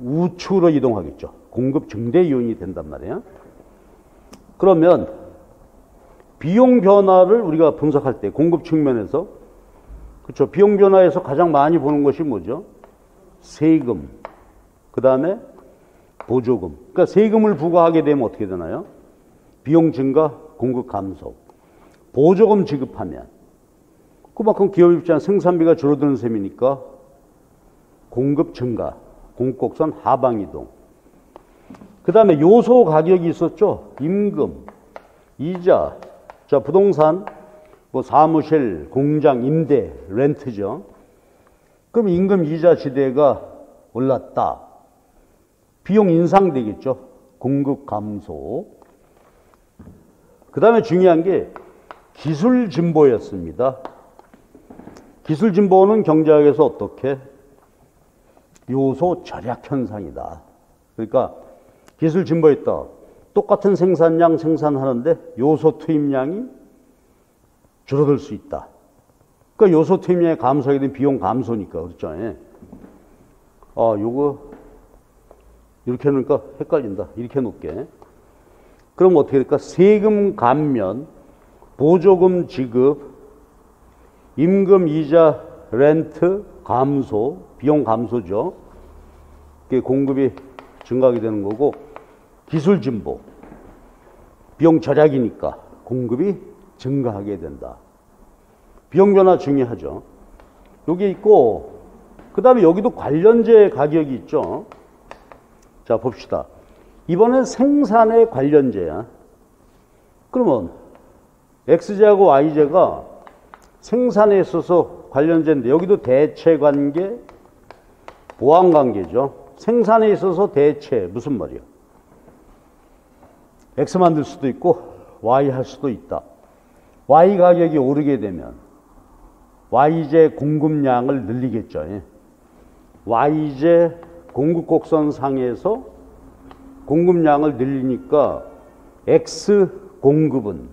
우측으로 이동하겠죠. 공급 증대 요인이 된단 말이에요. 그러면 비용 변화를 우리가 분석할 때 공급 측면에서, 그렇죠, 비용 변화에서 가장 많이 보는 것이 뭐죠? 세금, 그 다음에 보조금. 그러니까 세금을 부과하게 되면 어떻게 되나요? 비용 증가, 공급 감소. 보조금 지급하면 그만큼 기업 입장 생산비가 줄어드는 셈이니까 공급 증가, 공급곡선 하방이동. 그 다음에 요소 가격이 있었죠. 임금, 이자, 자, 부동산, 뭐 사무실, 공장, 임대, 렌트죠. 그럼 임금, 이자 지대가 올랐다. 비용 인상 되겠죠. 공급 감소. 그 다음에 중요한 게 기술 진보였습니다. 기술 진보는 경제학에서 어떻게? 요소 절약 현상이다. 그러니까 기술 진보했다. 똑같은 생산량 생산하는데 요소 투입량이 줄어들 수 있다. 그러니까 요소 투입량이 감소하게 되면 비용 감소니까, 그렇죠? 아, 요거 이렇게 놓으니까 헷갈린다. 이렇게 놓게. 그럼 어떻게 될까? 세금 감면, 보조금 지급, 임금, 이자, 렌트 감소, 비용 감소죠. 이게 공급이 증가하게 되는 거고, 기술 진보, 비용 절약이니까 공급이 증가하게 된다. 비용 변화 중요하죠. 여기 있고, 그 다음에 여기도 관련재 가격이 있죠. 자, 봅시다. 이번엔 생산의 관련재야. 그러면 X재하고 Y재가 생산에 있어서 관련재인데, 여기도 대체관계, 보완관계죠. 생산에 있어서 대체, 무슨 말이야? X 만들 수도 있고 Y 할 수도 있다. Y 가격이 오르게 되면 Y재 공급량을 늘리겠죠. Y재 공급곡선 상에서 공급량을 늘리니까 X 공급은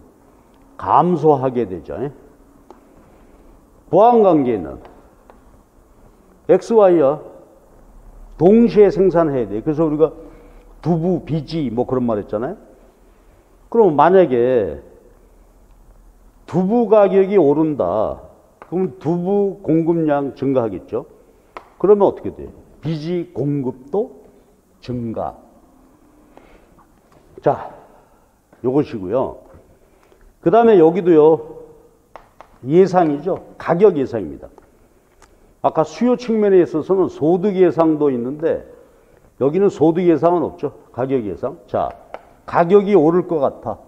감소하게 되죠. 보완관계는 엑스 와이야 동시에 생산해야 돼. 그래서 우리가 두부, 비지 뭐 그런 말 했잖아요. 그럼 만약에 두부 가격이 오른다. 그럼 두부 공급량 증가하겠죠. 그러면 어떻게 돼요? 비지 공급도 증가. 자, 요것이고요. 그 다음에 여기도요, 예상이죠. 가격 예상입니다. 아까 수요 측면에 있어서는 소득 예상도 있는데 여기는 소득 예상은 없죠. 가격 예상. 자, 가격이 오를 것 같아.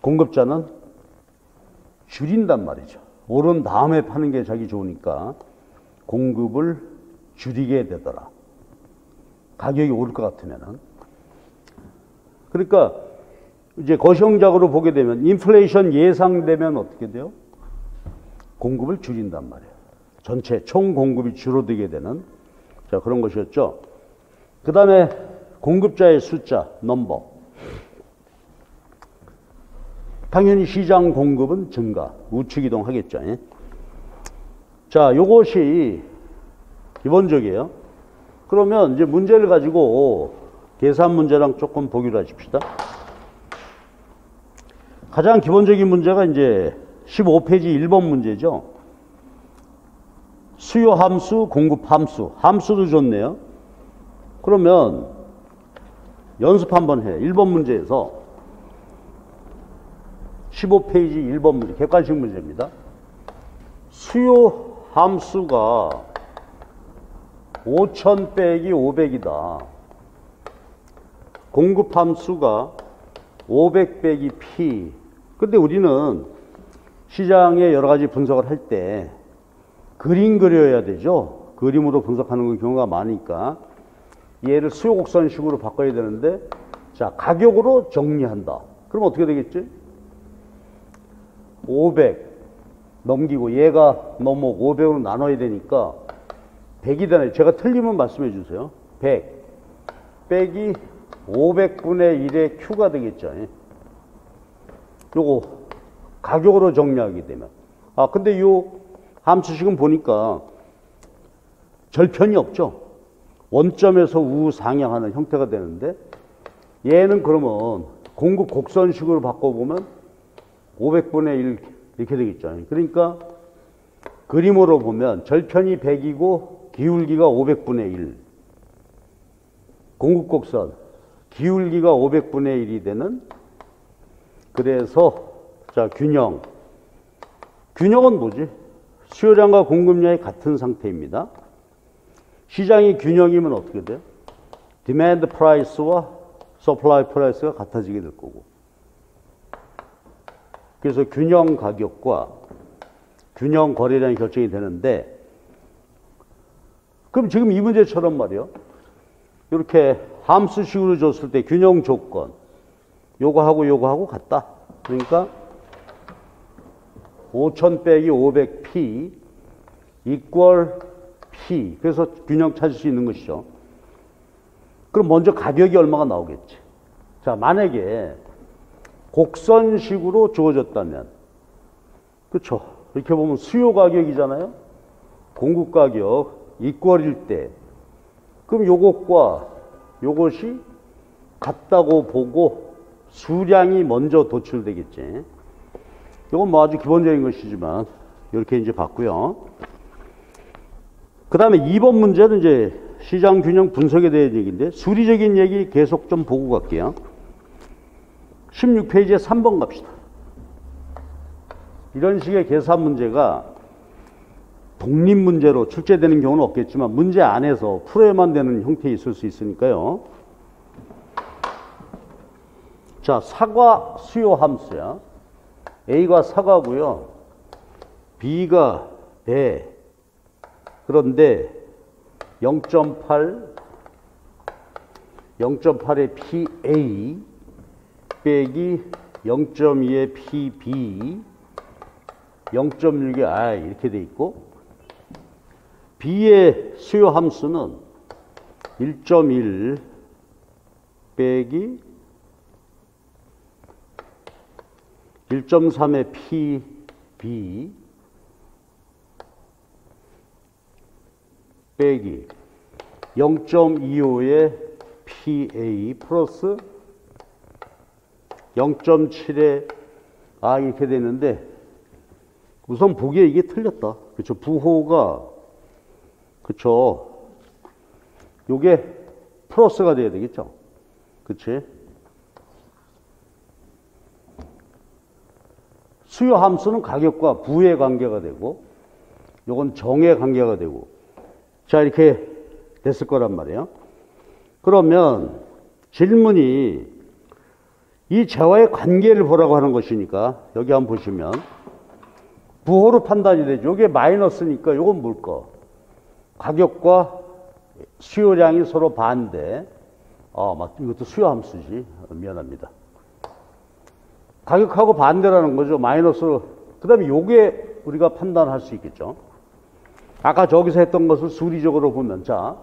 공급자는 줄인단 말이죠. 오른 다음에 파는 게 자기 좋으니까 공급을 줄이게 되더라. 가격이 오를 것 같으면은. 그러니까 이제 거시형작으로 보게 되면 인플레이션 예상되면 어떻게 돼요? 공급을 줄인단 말이에요. 전체 총 공급이 줄어들게 되는, 자, 그런 것이었죠. 그 다음에 공급자의 숫자, 넘버. 당연히 시장 공급은 증가, 우측 이동하겠죠. 예? 자, 요것이 기본적이에요. 그러면 이제 문제를 가지고 계산 문제랑 조금 보기로 하십시다. 가장 기본적인 문제가 이제 십오 페이지 일 번 문제죠. 수요 함수, 공급 함수. 함수도 좋네요. 그러면 연습 한번 해. 일 번 문제에서 십오 페이지 일 번 문제, 객관식 문제입니다. 수요 함수가 오천 빼기 오백이다. 공급 함수가 오백 빼기 피. 근데 우리는 시장의 여러 가지 분석을 할 때 그림 그려야 되죠. 그림으로 분석하는 경우가 많으니까 얘를 수요 곡선식으로 바꿔야 되는데, 자, 가격으로 정리한다. 그럼 어떻게 되겠지? 오백 넘기고 얘가 넘어오고 오백으로 나눠야 되니까 백이 되네. 제가 틀리면 말씀해 주세요. 백 빼기 오백분의 일의 Q가 되겠죠. 요거 가격으로 정리하게 되면, 아 근데 요 함수식은 보니까 절편이 없죠. 원점에서 우상향하는 형태가 되는데, 얘는 그러면 공급 곡선식으로 바꿔보면 오백분의 일 이렇게 되겠죠. 그러니까 그림으로 보면 절편이 백이고 기울기가 오백분의 일, 공급 곡선 기울기가 오백분의 일이 되는. 그래서 자, 균형. 균형은 뭐지? 수요량과 공급량이 같은 상태입니다. 시장이 균형이면 어떻게 돼요? 디맨드 프라이스와 서플라이 프라이스가 같아지게 될 거고. 그래서 균형 가격과 균형 거래량이 결정이 되는데, 그럼 지금 이 문제처럼 말이요, 이렇게 함수식으로 줬을 때 균형 조건 요거하고 요거하고 같다. 그러니까 오천 빼기 오백 피 이퀄 피. 그래서 균형 찾을 수 있는 것이죠. 그럼 먼저 가격이 얼마가 나오겠지. 자, 만약에 곡선식으로 주어졌다면, 그렇죠, 이렇게 보면 수요 가격이잖아요. 공급 가격 이퀄일 때, 그럼 요것과 요것이 같다고 보고 수량이 먼저 도출되겠지. 이건 뭐 아주 기본적인 것이지만 이렇게 이제 봤고요. 그 다음에 이 번 문제는 이제 시장 균형 분석에 대한 얘기인데, 수리적인 얘기 계속 좀 보고 갈게요. 십육 페이지에 삼 번 갑시다. 이런 식의 계산 문제가 독립 문제로 출제되는 경우는 없겠지만 문제 안에서 풀어야만 되는 형태에 있을 수 있으니까요. 자, 사과 수요 함수야. A가 사과고요, B가 배. 그런데 영 점 팔, 영 점 팔의 피에이 빼기 영 점 이의 피비, 영 점 육의 아이 이렇게 돼 있고, B의 수요 함수는 일 점 일 빼기 일 점 삼의 피비 빼기 영 점 이오의 피에이 플러스 영 점 칠의 아 이렇게 되는데, 우선 보기에 이게 틀렸다. 그렇죠. 부호가, 그렇죠, 요게 플러스가 돼야 되겠죠. 그렇지. 수요 함수는 가격과 부의 관계가 되고, 요건 정의 관계가 되고. 자, 이렇게 됐을 거란 말이에요. 그러면 질문이 이 재화의 관계를 보라고 하는 것이니까 여기 한번 보시면 부호로 판단이 되죠. 이게 마이너스니까 요건 뭘까? 가격과 수요량이 서로 반대. 아, 맞, 이것도 수요 함수지. 미안합니다. 가격하고 반대라는 거죠. 마이너스로. 그 다음에 요게 우리가 판단할 수 있겠죠. 아까 저기서 했던 것을 수리적으로 보면, 자,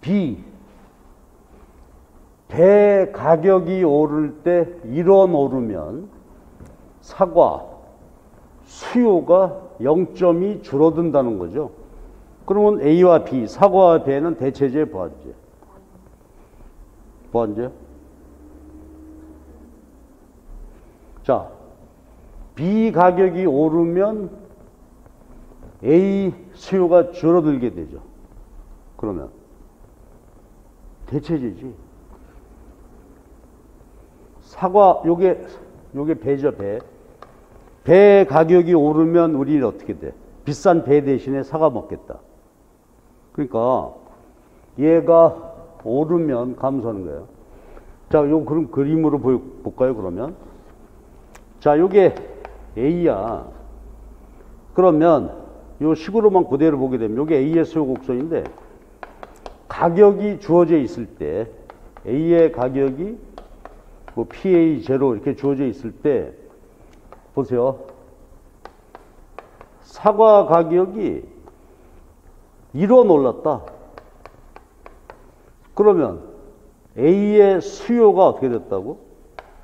B, 배 가격이 오를 때 일 원 오르면 사과 수요가 영 점 이 줄어든다는 거죠. 그러면 A와 B, 사과와 배는 대체제 보완제. 보완제. 자, B 가격이 오르면 A 수요가 줄어들게 되죠. 그러면 대체제지. 사과, 요게, 요게 배죠, 배. 배 가격이 오르면 우리는 어떻게 돼? 비싼 배 대신에 사과 먹겠다. 그러니까 얘가 오르면 감소하는 거예요. 자, 요 그럼 그림으로 볼까요, 그러면? 자, 요게 A야. 그러면 요 식으로만 그대로 보게 되면 요게 A의 수요 곡선인데, 가격이 주어져 있을 때 A의 가격이 뭐 피에이 제로 이렇게 주어져 있을 때 보세요. 사과 가격이 일 원 올랐다. 그러면 A의 수요가 어떻게 됐다고?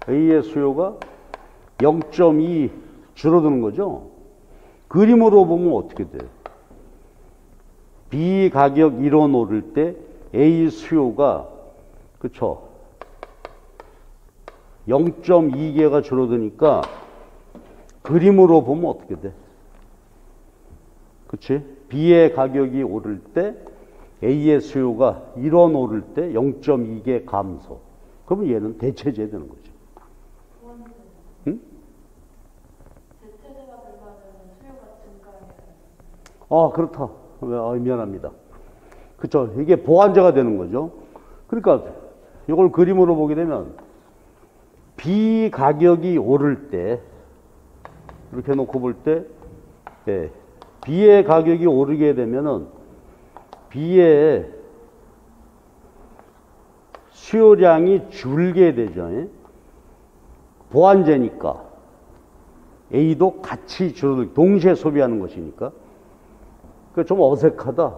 A의 수요가 영 점 이 줄어드는 거죠. 그림으로 보면 어떻게 돼요? B 가격 일 원 오를 때 A 수요가, 그쵸, 영 점 이 개가 줄어드니까 그림으로 보면 어떻게 돼? 그치? B의 가격이 오를 때 A의 수요가 일 원 오를 때 영 점 이 개 감소. 그러면 얘는 대체제 되는 거죠. 응? 대체제가 불가하면 수요가 증가해요. 아, 그렇다. 아, 미안합니다. 그쵸. 이게 보완제가 되는 거죠. 그러니까 이걸 그림으로 보게 되면 B 가격이 오를 때, 이렇게 놓고 볼 때, 예, B의 가격이 오르게 되면은 B의 수요량이 줄게 되죠. 예? 보완제니까 A도 같이 줄어들, 동시에 소비하는 것이니까. 그 좀 어색하다.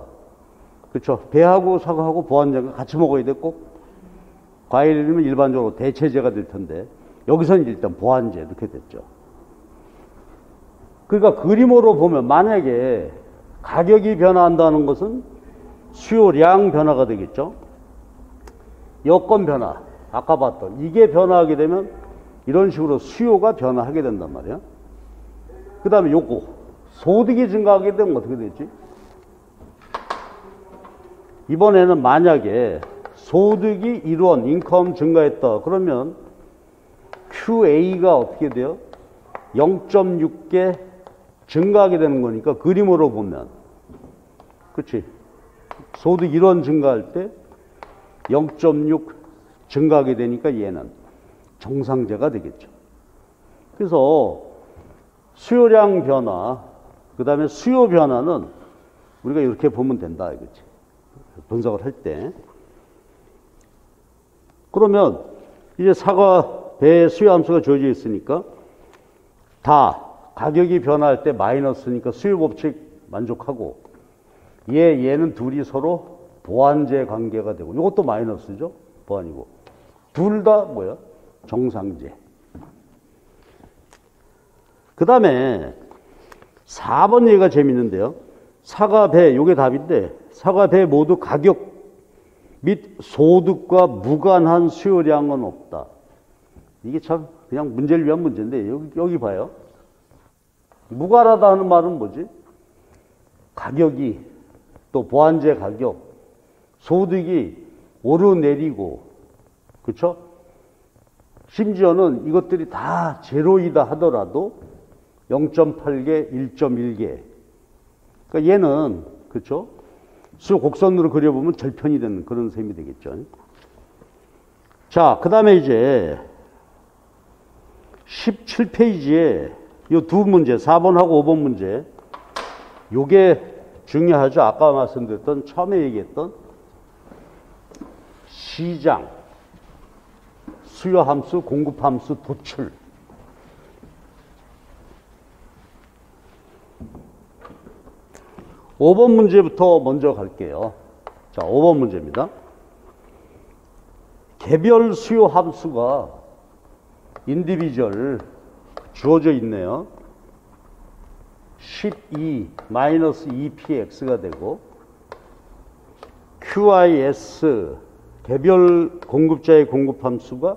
그렇죠. 배하고 사과하고 보완제가 같이 먹어야 돼. 꼭 과일이면 일반적으로 대체제가 될 텐데 여기서는 일단 보완제 이렇게 됐죠. 그러니까 그림으로 보면 만약에 가격이 변화한다는 것은 수요량 변화가 되겠죠. 여건 변화, 아까 봤던 이게 변화하게 되면 이런 식으로 수요가 변화하게 된단 말이에요. 그 다음에 요거 소득이 증가하게 되면 어떻게 되지? 이번에는 만약에 소득이 일 원, 인컴 증가했다. 그러면 큐에이가 어떻게 돼요? 영 점 육 개 증가하게 되는 거니까 그림으로 보면, 그렇지? 소득 일 원 증가할 때 영 점 육 증가하게 되니까 얘는 정상제가 되겠죠. 그래서 수요량 변화, 그 다음에 수요 변화는 우리가 이렇게 보면 된다, 이거지. 분석을 할 때. 그러면 이제 사과 배의 수요 함수가 주어져 있으니까 다 가격이 변화할 때 마이너스니까 수요 법칙 만족하고, 얘 얘는 둘이 서로 보완제 관계가 되고, 이것도 마이너스죠. 보완이고 둘 다 뭐야? 정상제. 그 다음에 사 번 얘기가 재밌는데요. 사과 배 요게 답인데, 사과 배 모두 가격 및 소득과 무관한 수요량은 없다. 이게 참 그냥 문제를 위한 문제인데 여기, 여기 봐요. 무관하다 하는 말은 뭐지? 가격이, 또 보완제 가격, 소득이 오르내리고, 그렇죠? 심지어는 이것들이 다 제로이다 하더라도 영 점 팔 개, 일 점 일 개. 그러니까 얘는, 그렇죠? 수 곡선으로 그려보면 절편이 되는 그런 셈이 되겠죠. 자, 그 다음에 이제 십칠 페이지에 이 두 문제, 사 번하고 오 번 문제, 요게 중요하죠. 아까 말씀드렸던, 처음에 얘기했던 시장, 수요함수, 공급함수, 도출. 오 번 문제부터 먼저 갈게요. 자, 오 번 문제입니다. 개별 수요 함수가 인디비주얼 주어져 있네요. 십이 마이너스 이 피 엑스가 되고, 큐 아이 에스 개별 공급자의 공급 함수가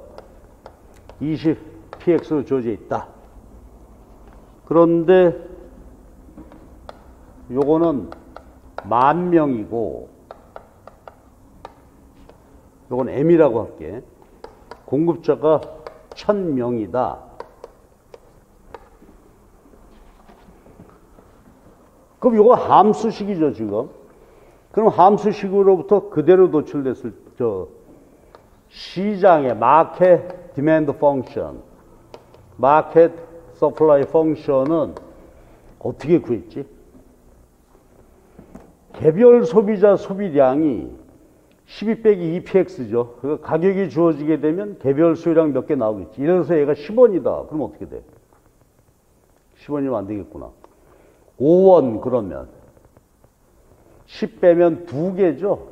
이십 피 엑스로 주어져 있다. 그런데 요거는 만 명이고, 요건 M이라고 할게. 공급자가 천 명이다. 그럼 요거 함수식이죠, 지금. 그럼 함수식으로부터 그대로 도출됐을, 저, 시장의 마켓 디맨드 펑션, 마켓 서플라이 펑션은 어떻게 구했지? 개별 소비자 소비량이 십이 빼기 이 피엑스죠. 그러니까 가격이 주어지게 되면 개별 수요량 몇 개 나오겠지. 이래서 얘가 십 원이다. 그럼 어떻게 돼? 십 원이면 안 되겠구나. 오 원 그러면. 십 빼면 두 개죠.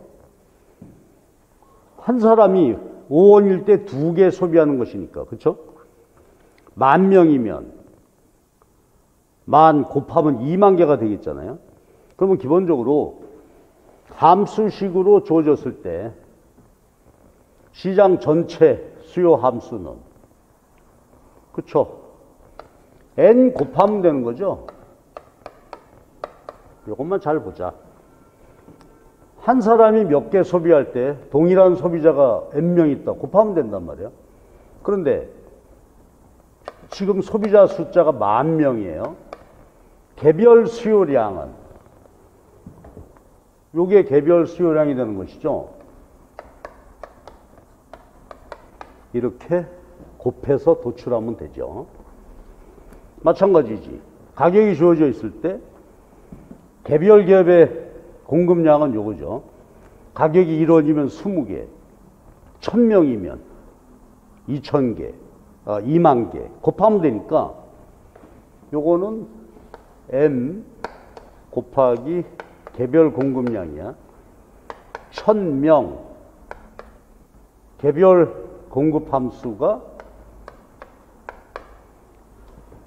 한 사람이 오 원일 때 두 개 소비하는 것이니까. 그렇죠? 만 명이면 만 곱하면 이만 개가 되겠잖아요. 그러면 기본적으로 함수식으로 조졌을 때 시장 전체 수요 함수는 그쵸? n 곱하면 되는 거죠. 이것만 잘 보자. 한 사람이 몇 개 소비할 때 동일한 소비자가 엔 명이 있다. 곱하면 된단 말이에요. 그런데 지금 소비자 숫자가 만 명이에요. 개별 수요량은 요게 개별 수요량이 되는 것이죠. 이렇게 곱해서 도출하면 되죠. 마찬가지지. 가격이 주어져 있을 때 개별 기업의 공급량은 요거죠. 가격이 일 원이면 이십 개, 천 명이면 이천 개, 아, 이만 개 곱하면 되니까 요거는 n 곱하기 개별 공급량이야. 천 명 개별 공급 함수가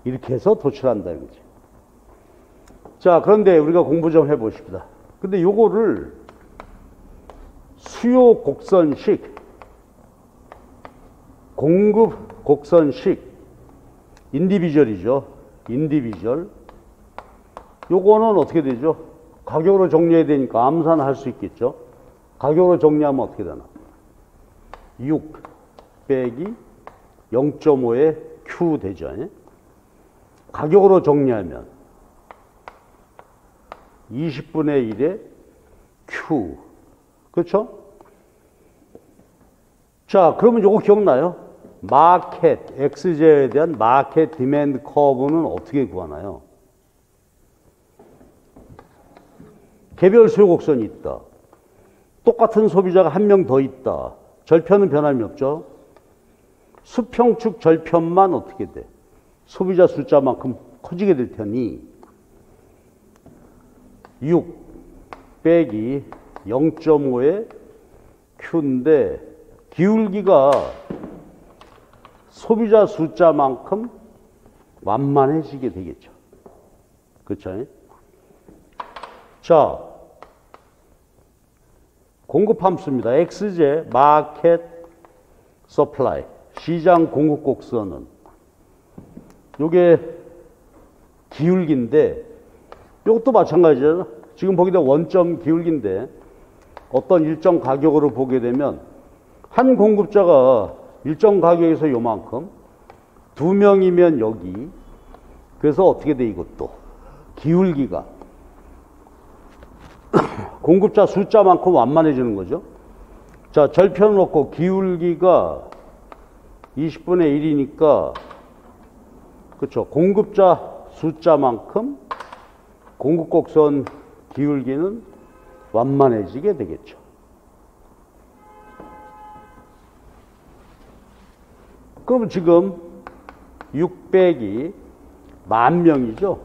이렇게 해서 도출한다는 거지. 자, 그런데 우리가 공부 좀 해보십시다. 근데 요거를 수요 곡선식, 공급 곡선식, 인디비주얼이죠. 인디비주얼. 요거는 어떻게 되죠? 가격으로 정리해야 되니까 암산할 수 있겠죠. 가격으로 정리하면 어떻게 되나? 육 빼기 영 점 오의 Q 되죠. 가격으로 정리하면 이십분의 일의 Q. 그렇죠? 자, 그러면 이거 기억나요? 마켓, 엑스제에 대한 마켓 디맨드 커브는 어떻게 구하나요? 개별 수요 곡선이 있다. 똑같은 소비자가 한 명 더 있다. 절편은 변함이 없죠. 수평축 절편만 어떻게 돼? 소비자 숫자만큼 커지게 될 테니 육 빼기 영 점 오의 Q인데 기울기가 소비자 숫자만큼 완만해지게 되겠죠. 그렇죠? 자, 공급 함수입니다. 엑스제, 마켓, 서플라이, 시장 공급 곡선은 요게 기울기인데 이것도 마찬가지잖아. 지금 보게 된 원점 기울기인데 어떤 일정 가격으로 보게 되면 한 공급자가 일정 가격에서 요만큼 두 명이면 여기. 그래서 어떻게 돼? 이것도 기울기가 공급자 숫자만큼 완만해지는 거죠. 자, 절편을 놓고 기울기가 이십분의 일이니까 그렇죠. 공급자 숫자만큼 공급곡선 기울기는 완만해지게 되겠죠. 그럼 지금 육백이 만 명이죠.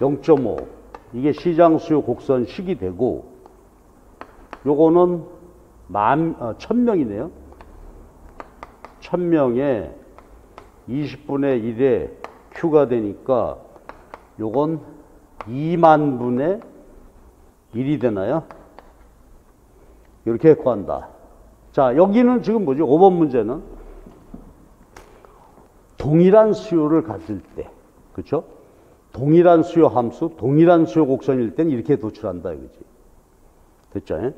영 점 오. 이게 시장 수요 곡선식이 되고 요거는 만, 아, 천 명이네요. 천 명에 이십분의 일의 Q가 되니까 요건 이만분의 일이 되나요? 이렇게 구한다. 자, 여기는 지금 뭐죠? 오 번 문제는 동일한 수요를 가질 때, 그렇죠? 동일한 수요 함수, 동일한 수요 곡선일 땐 이렇게 도출한다 이거지. 됐죠? 예?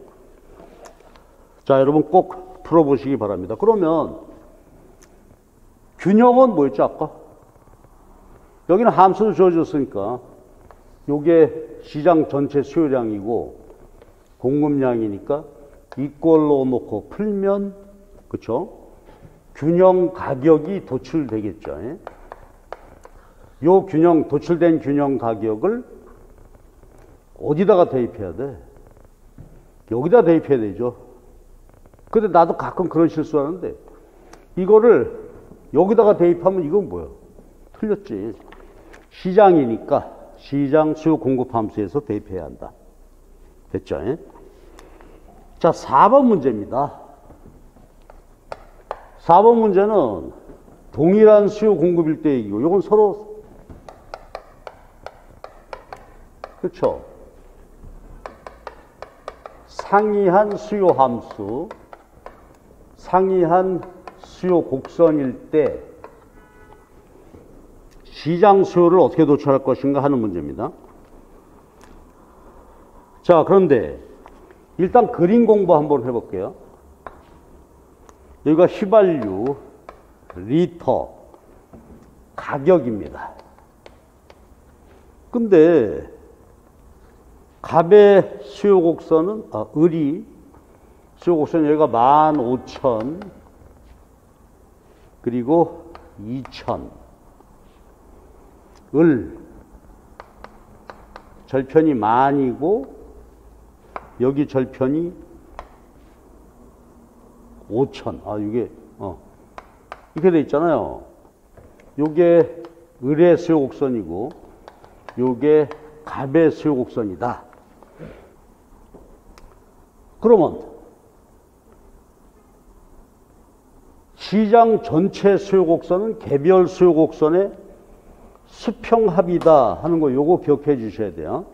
자, 여러분 꼭 풀어보시기 바랍니다. 그러면 균형은 뭐였죠 아까? 여기는 함수를 주어줬으니까 요게 시장 전체 수요량이고 공급량이니까 이꼴로 놓고 풀면 그쵸? 균형 가격이 도출되겠죠. 예? 요 균형, 도출된 균형 가격을 어디다가 대입해야 돼? 여기다 대입해야 되죠. 근데 나도 가끔 그런 실수하는데 이거를 여기다가 대입하면 이건 뭐야? 틀렸지. 시장이니까 시장 수요 공급 함수에서 대입해야 한다. 됐죠? 예? 자, 사 번 문제입니다. 사 번 문제는 동일한 수요 공급일 때 얘기고 이건 서로 그렇죠? 상이한 수요 함수, 상이한 수요 곡선일 때 시장 수요를 어떻게 도출할 것인가 하는 문제입니다. 자, 그런데 일단 그림 공부 한번 해볼게요. 여기가 휘발유, 리터, 가격입니다. 근데 갑의 수요 곡선은, 아, 을이 수요 곡선은 여기가 만 오천, 그리고 이천. 을, 절편이 만이고, 여기 절편이 오천. 아, 이게, 어. 이렇게 돼 있잖아요. 요게 을의 수요 곡선이고, 요게 갑의 수요 곡선이다. 그러면 시장 전체 수요 곡선은 개별 수요 곡선의 수평합이다 하는 거 요거 기억해 주셔야 돼요.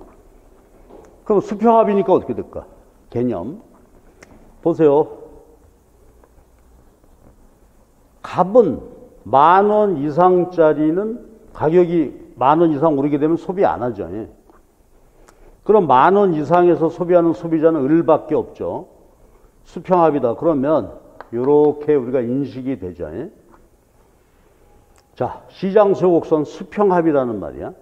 그럼 수평합이니까 어떻게 될까? 개념 보세요. 갑은 만 원 이상짜리는 가격이 만 원 이상 오르게 되면 소비 안 하죠. 그럼 만 원 이상에서 소비하는 소비자는 을밖에 없죠. 수평합이다. 그러면 이렇게 우리가 인식이 되죠. 자, 시장 수요 곡선 수평합이라는 말이야.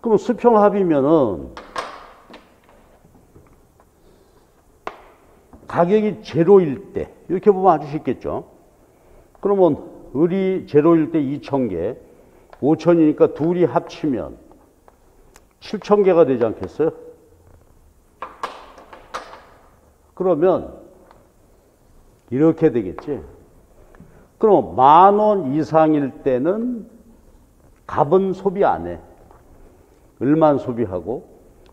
그럼 수평합이면은 가격이 제로일 때 이렇게 보면 아주 쉽겠죠. 그러면 을이 제로일 때 이천 개, 오천이니까 둘이 합치면 칠천 개가 되지 않겠어요? 그러면 이렇게 되겠지. 그럼 만 원 이상일 때는 갑은 소비 안 해. 을만 소비하고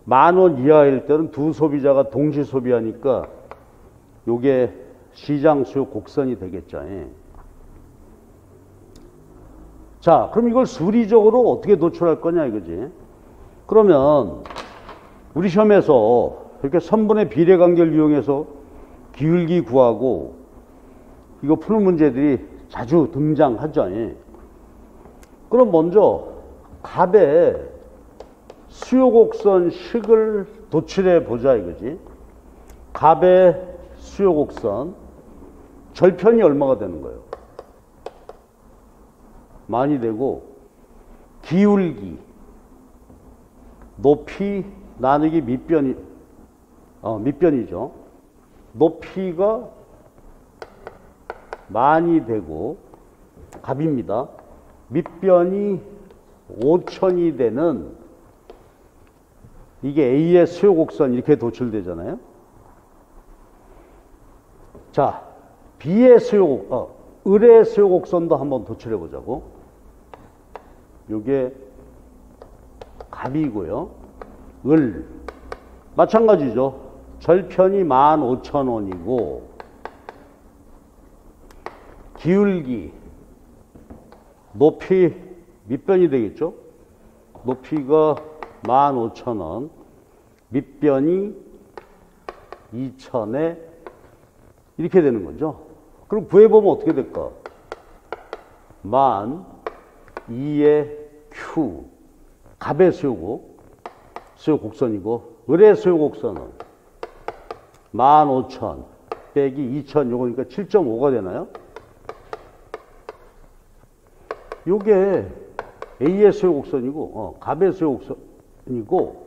만 원 이하일 때는 두 소비자가 동시 소비하니까 요게 시장 수요 곡선이 되겠죠. 자, 그럼 이걸 수리적으로 어떻게 도출할 거냐 이거지. 그러면 우리 시험에서 이렇게 선분의 비례관계를 이용해서 기울기 구하고 이거 푸는 문제들이 자주 등장하죠. 그럼 먼저 갑의 수요 곡선 식을 도출해 보자 이거지. 갑의 수요 곡선 절편이 얼마가 되는 거예요? 많이 되고 기울기 높이 나누기 밑변이 어, 밑변이죠. 높이가 많이 되고 갑입니다. 밑변이 오천이 되는 이게 A의 수요 곡선 이렇게 도출되잖아요. 자, B의 수요 곡선, 어, 을의 수요 곡선도 한번 도출해 보자고. 요게 갑이고요. 을 마찬가지죠. 절편이 만 오천 원이고 기울기 높이 밑변이 되겠죠. 높이가 만 오천 원, 밑변이 이천에 이렇게 되는 거죠. 그럼 구해보면 어떻게 될까? 만 이의 Q 갑의 수요고 수요 곡선이고 을의 수요 곡선은 만 오천 빼기 이천 요거니까 칠 점 오가 되나요? 요게 A의 수요 곡선이고 어, 갑의 수요 곡선이고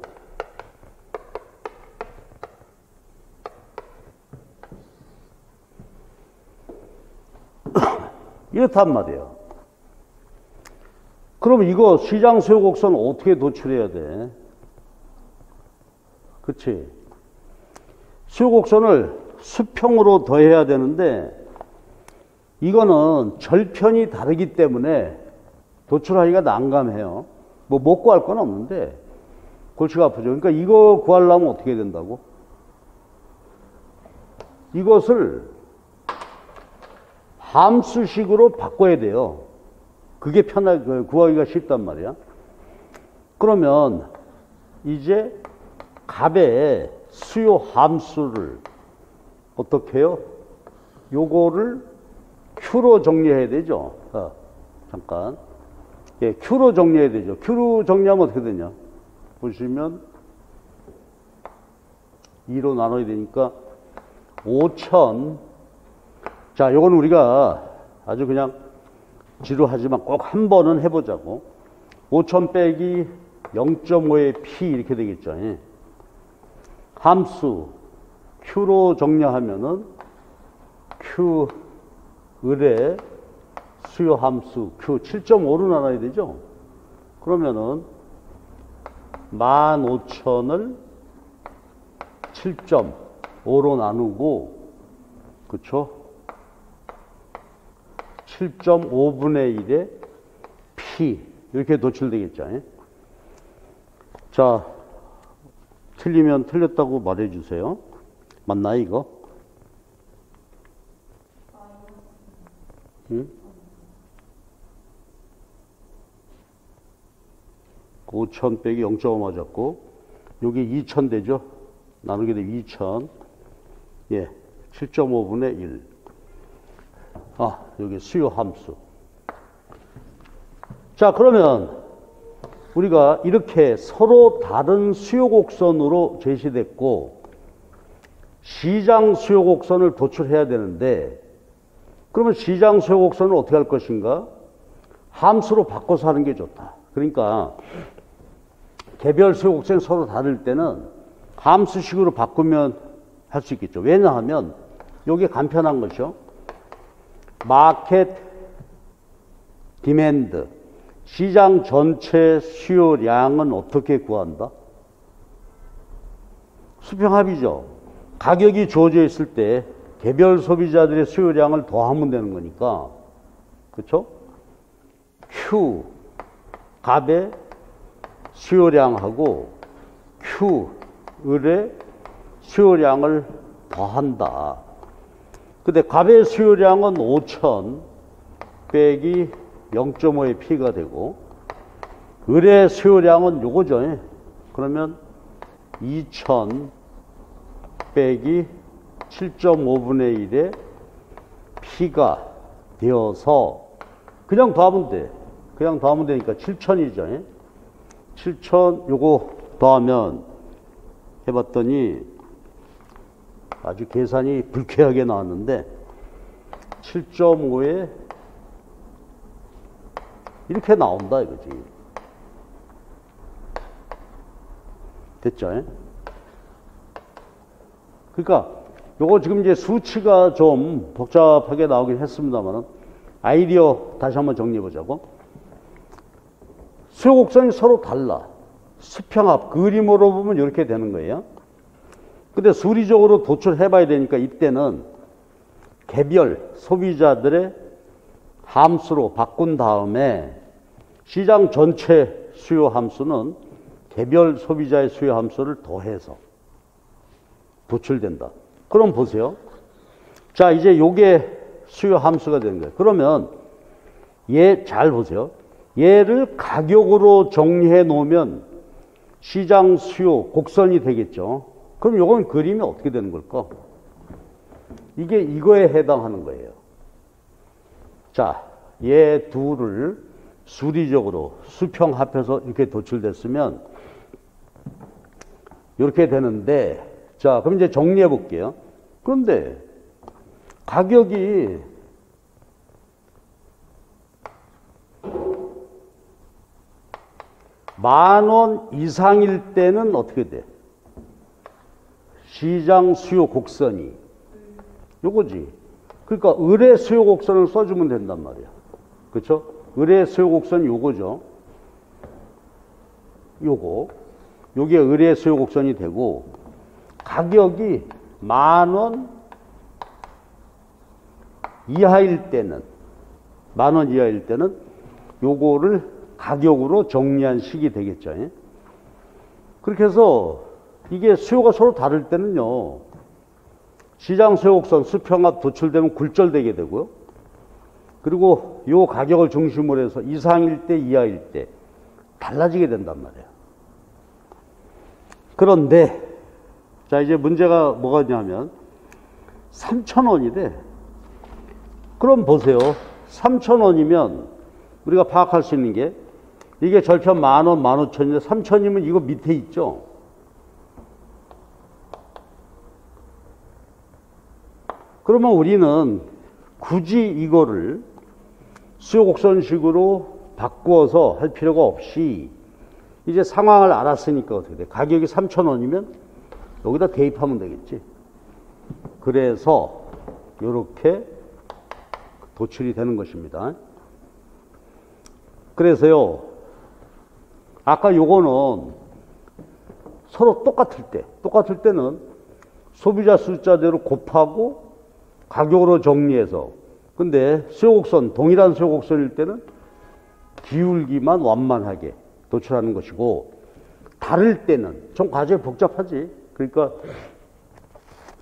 이렇단 말이에요. 그럼 이거 시장 수요 곡선 어떻게 도출해야 돼? 그치? 수요곡선을 수평으로 더해야 되는데 이거는 절편이 다르기 때문에 도출하기가 난감해요. 뭐 못 구할 건 없는데 골치가 아프죠. 그러니까 이거 구하려면 어떻게 해야 된다고? 이것을 함수식으로 바꿔야 돼요. 그게 편하게 구하기가 쉽단 말이야. 그러면 이제 값의 수요 함수를 어떻게 해요? 요거를 Q로 정리해야 되죠. 어, 잠깐. 예, Q로 정리해야 되죠. Q로 정리하면 어떻게 되냐? 보시면 이로 나눠야 되니까 오천. 자, 요건 우리가 아주 그냥 지루하지만 꼭 한 번은 해보자고. 오천 빼기 영 점 오의 P 이렇게 되겠죠. 예. 함수 Q로 정리하면은 Q 을의 수요 함수 Q 칠 점 오로 나눠야 되죠. 그러면은 만 오천을 칠 점 오로 나누고, 그쵸? 칠 점 오분의 일에 P 이렇게 도출되겠죠. 예? 자, 틀리면 틀렸다고 말해주세요. 맞나 이거? 응? 오천 빼기 영 점 오 맞았고, 여기 이천 되죠? 나누게 되면 이천. 예, 칠 점 오분의 일. 아, 여기 수요 함수. 자, 그러면 우리가 이렇게 서로 다른 수요 곡선으로 제시됐고, 시장 수요 곡선을 도출해야 되는데, 그러면 시장 수요 곡선을 어떻게 할 것인가? 함수로 바꿔서 하는 게 좋다. 그러니까 개별 수요 곡선이 서로 다를 때는 함수식으로 바꾸면 할 수 있겠죠. 왜냐하면 이게 간편한 것이죠. 마켓 디맨드, 시장 전체 수요량은 어떻게 구한다? 수평합이죠. 가격이 주어져 있을 때 개별 소비자들의 수요량을 더하면 되는 거니까, 그렇죠? Q 값의 수요량하고 Q 을의 수요량을 더한다. 근데 값의 수요량은 오천 빼기 영 점 오의 P가 되고, 을의 수요량은 요거죠. 그러면 이천 빼기 칠 점 오분의 일의 P가 되어서 그냥 더하면 돼. 그냥 더하면 되니까 칠천이죠. 칠천 요거 더하면 해봤더니 아주 계산이 불쾌하게 나왔는데, 칠 점 오에 이렇게 나온다 이거지. 됐죠? 그러니까 요거 지금 이제 수치가 좀 복잡하게 나오긴 했습니다만 아이디어 다시 한번 정리해 보자고. 수요 곡선이 서로 달라. 수평합 그림으로 보면 이렇게 되는 거예요. 근데 수리적으로 도출해 봐야 되니까 이때는 개별 소비자들의 함수로 바꾼 다음에, 시장 전체 수요 함수는 개별 소비자의 수요 함수를 더해서 도출된다. 그럼 보세요. 자, 이제 요게 수요 함수가 되는 거예요. 그러면 얘 잘 보세요. 얘를 가격으로 정리해 놓으면 시장 수요 곡선이 되겠죠. 그럼 요건 그림이 어떻게 되는 걸까? 이게 이거에 해당하는 거예요. 자, 얘 둘을 수리적으로 수평합해서 이렇게 도출됐으면 이렇게 되는데, 자, 그럼 이제 정리해 볼게요. 그런데 가격이 만 원 이상일 때는 어떻게 돼? 시장 수요 곡선이 요거지. 그러니까 을의 수요 곡선을 써주면 된단 말이야. 그렇죠? 을의 수요 곡선이 요거죠. 요거. 요게 을의 수요 곡선이 되고, 가격이 만원 이하일 때는 만원 이하일 때는 요거를 가격으로 정리한 식이 되겠죠. 예? 그렇게 해서 이게 수요가 서로 다를 때는요, 시장 수요 곡선 수평합 도출되면 굴절되게 되고요. 그리고 요 가격을 중심으로 해서 이상일 때 이하일 때 달라지게 된단 말이에요. 그런데 자, 이제 문제가 뭐가 있냐면 삼천 원이래. 그럼 보세요. 삼천 원이면 우리가 파악할 수 있는 게 이게 절편 만원, 만오천인데 삼천이면 이거 밑에 있죠. 그러면 우리는 굳이 이거를 수요곡선식으로 바꾸어서 할 필요가 없이 이제 상황을 알았으니까 어떻게 돼? 가격이 삼천 원이면 여기다 대입하면 되겠지. 그래서 이렇게 도출이 되는 것입니다. 그래서요, 아까 요거는 서로 똑같을 때, 똑같을 때는 소비자 숫자대로 곱하고 가격으로 정리해서, 근데 수요곡선, 동일한 수요곡선일 때는 기울기만 완만하게 도출하는 것이고, 다를 때는 좀 과정이 복잡하지. 그러니까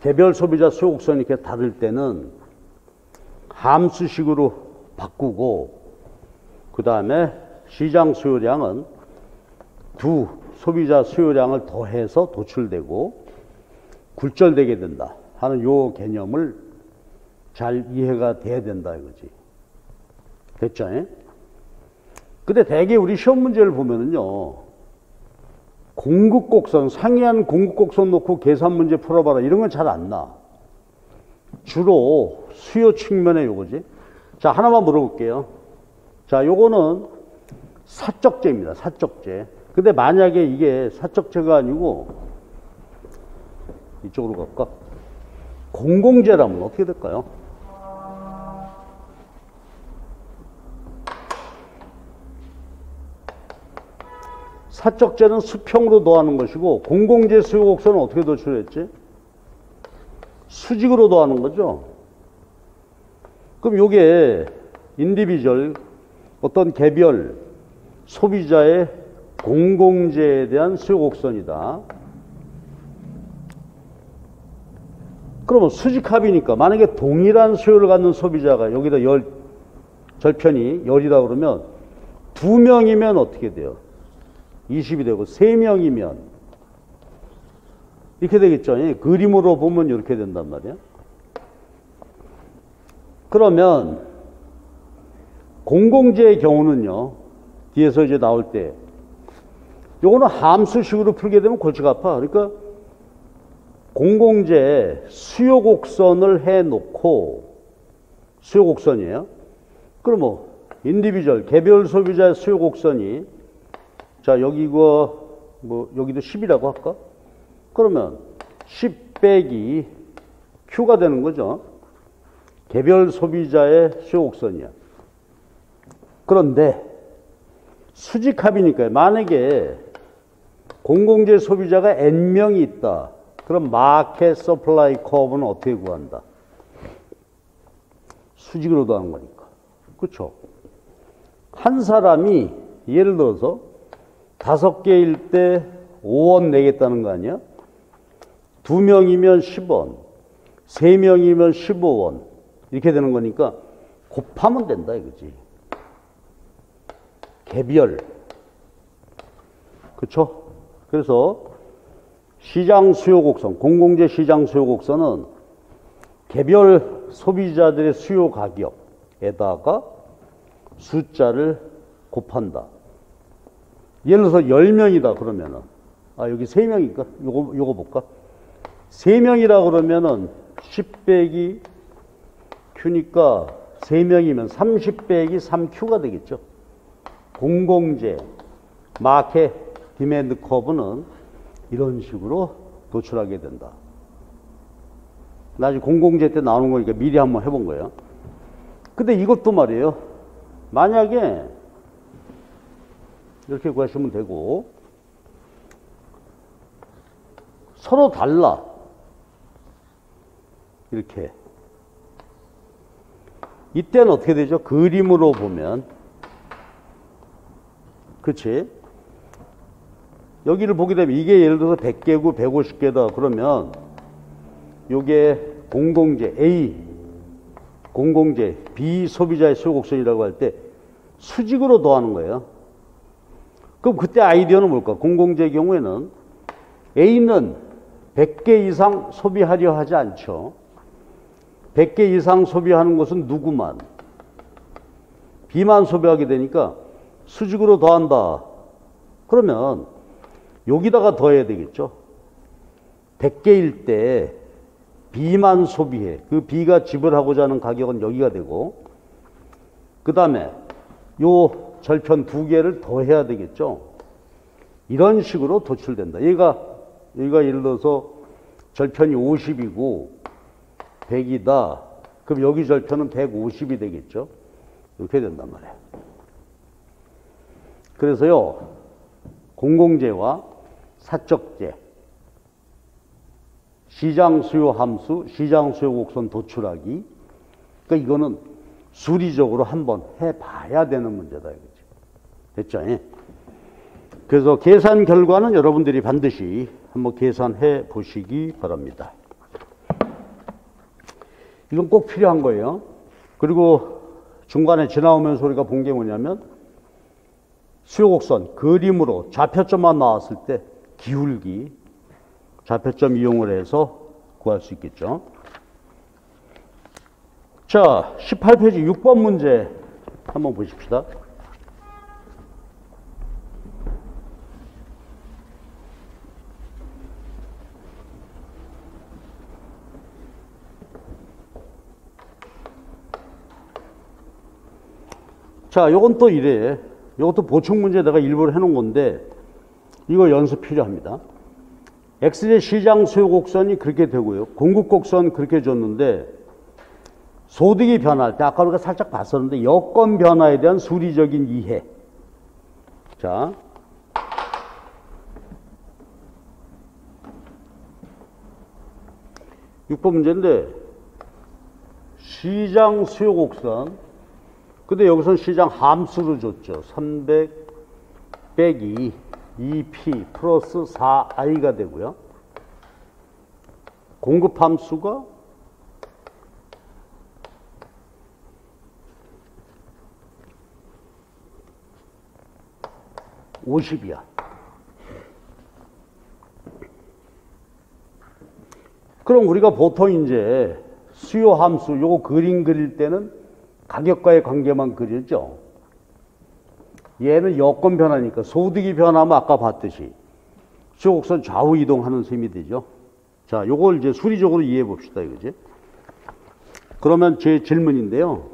개별 소비자 수요곡선이 이렇게 다를 때는 함수식으로 바꾸고, 그 다음에 시장 수요량은 두 소비자 수요량을 더해서 도출되고 굴절되게 된다 하는 요 개념을 잘 이해가 돼야 된다 이거지. 됐죠? 예? 근데 대개 우리 시험 문제를 보면은요, 공급곡선, 상이한 공급곡선 놓고 계산 문제 풀어봐라 이런 건 잘 안 나. 주로 수요 측면에 요거지. 자, 하나만 물어볼게요. 자, 요거는 사적재입니다. 사적재. 근데 만약에 이게 사적재가 아니고 이쪽으로 갈까? 공공재라면 어떻게 될까요? 사적재는 수평으로 더하는 것이고, 공공재 수요곡선은 어떻게 도출했지? 수직으로 더하는 거죠. 그럼 요게 인디비주얼, 어떤 개별 소비자의 공공재에 대한 수요곡선이다. 그러면 수직합이니까 만약에 동일한 수요를 갖는 소비자가 여기다 열, 절편이 열이다 그러면 두 명이면 어떻게 돼요? 이십이 되고, 세 명이면 이렇게 되겠죠. 예? 그림으로 보면 이렇게 된단 말이야. 그러면 공공재의 경우는요, 뒤에서 이제 나올 때 요거는 함수식으로 풀게 되면 골치가 아파. 그러니까 공공재에 수요곡선을 해놓고, 수요곡선이에요. 그럼 뭐 인디비주얼, 개별 소비자의 수요곡선이, 자, 여기 이거 뭐 여기도 십이라고 할까? 그러면 십 빼기 Q가 되는 거죠. 개별 소비자의 수요곡선이야. 그런데 수직합이니까요, 만약에 공공재 소비자가 엔 명이 있다. 그럼 마켓 서플라이 커브는 어떻게 구한다? 수직으로 더하는 거니까. 그렇죠? 한 사람이 예를 들어서 다섯 개일 때 오 원 내겠다는 거 아니야? 두 명이면 십 원, 세 명이면 십오 원 이렇게 되는 거니까 곱하면 된다 이거지. 개별. 그렇죠? 그래서 시장 수요 곡선, 공공재 시장 수요 곡선은 개별 소비자들의 수요 가격에다가 숫자를 곱한다. 예를 들어서 열 명이다 그러면은, 아, 여기 세 명이니까 요거 요거 볼까? 세 명이라 그러면은 십 빼기 Q니까 세 명이면 삼십 빼기 삼 Q가 되겠죠. 공공재 마켓 디맨드 커브는 이런 식으로 도출하게 된다. 나중에 공공재 때 나오는 거니까 미리 한번 해본 거예요. 근데 이것도 말이에요, 만약에 이렇게 구하시면 되고, 서로 달라. 이렇게. 이때는 어떻게 되죠? 그림으로 보면, 그렇지? 여기를 보게 되면 이게 예를 들어서 백 개고 백오십 개다. 그러면 요게 공공재 A, 공공재 B 소비자의 소곡선이라고 할 때 수직으로 더하는 거예요. 그럼 그때 아이디어는 뭘까? 공공재의 경우에는 A는 백 개 이상 소비하려 하지 않죠. 백 개 이상 소비하는 것은 누구만? B만 소비하게 되니까 수직으로 더한다. 그러면 여기다가 더해야 되겠죠. 백 개일 때 B만 소비해. 그 B가 지불하고자 하는 가격은 여기가 되고, 그 다음에 요 절편 두 개를 더해야 되겠죠. 이런 식으로 도출된다. 얘가, 얘가 예를 들어서 절편이 오십이고 백이다. 그럼 여기 절편은 백오십이 되겠죠. 이렇게 된단 말이에요. 그래서요, 공공재와 사적재, 시장 수요 함수, 시장 수요 곡선 도출하기. 그러니까 이거는 수리적으로 한번 해봐야 되는 문제다, 이거지. 됐죠? 예? 그래서 계산 결과는 여러분들이 반드시 한번 계산해 보시기 바랍니다. 이건 꼭 필요한 거예요. 그리고 중간에 지나오면서 우리가 본 게 뭐냐면, 수요 곡선 그림으로 좌표점만 나왔을 때 기울기, 좌표점 이용을 해서 구할 수 있겠죠. 자, 십팔 페이지 육 번 문제 한번 보십시다. 자, 요건 또 이래. 요것도 보충 문제 내가 일부러 해놓은 건데, 이거 연습 필요합니다. 엑스제 시장 수요 곡선이 그렇게 되고요. 공급 곡선 그렇게 줬는데, 소득이 변할 때, 아까 우리가 살짝 봤었는데, 여건 변화에 대한 수리적인 이해. 자. 육 번 문제인데, 시장 수요 곡선. 근데 여기서는 시장 함수로 줬죠. 삼백 빼기 이 피 플러스 사 아이가 되고요. 공급 함수가 오십이야. 그럼 우리가 보통 이제 수요 함수, 요거 그림 그릴 때는 가격과의 관계만 그리죠. 얘는 여건 변화니까 소득이 변하면 아까 봤듯이 수요 곡선 좌우 이동하는 셈이 되죠. 자, 요걸 이제 수리적으로 이해해 봅시다, 이거지. 그러면 제 질문인데요,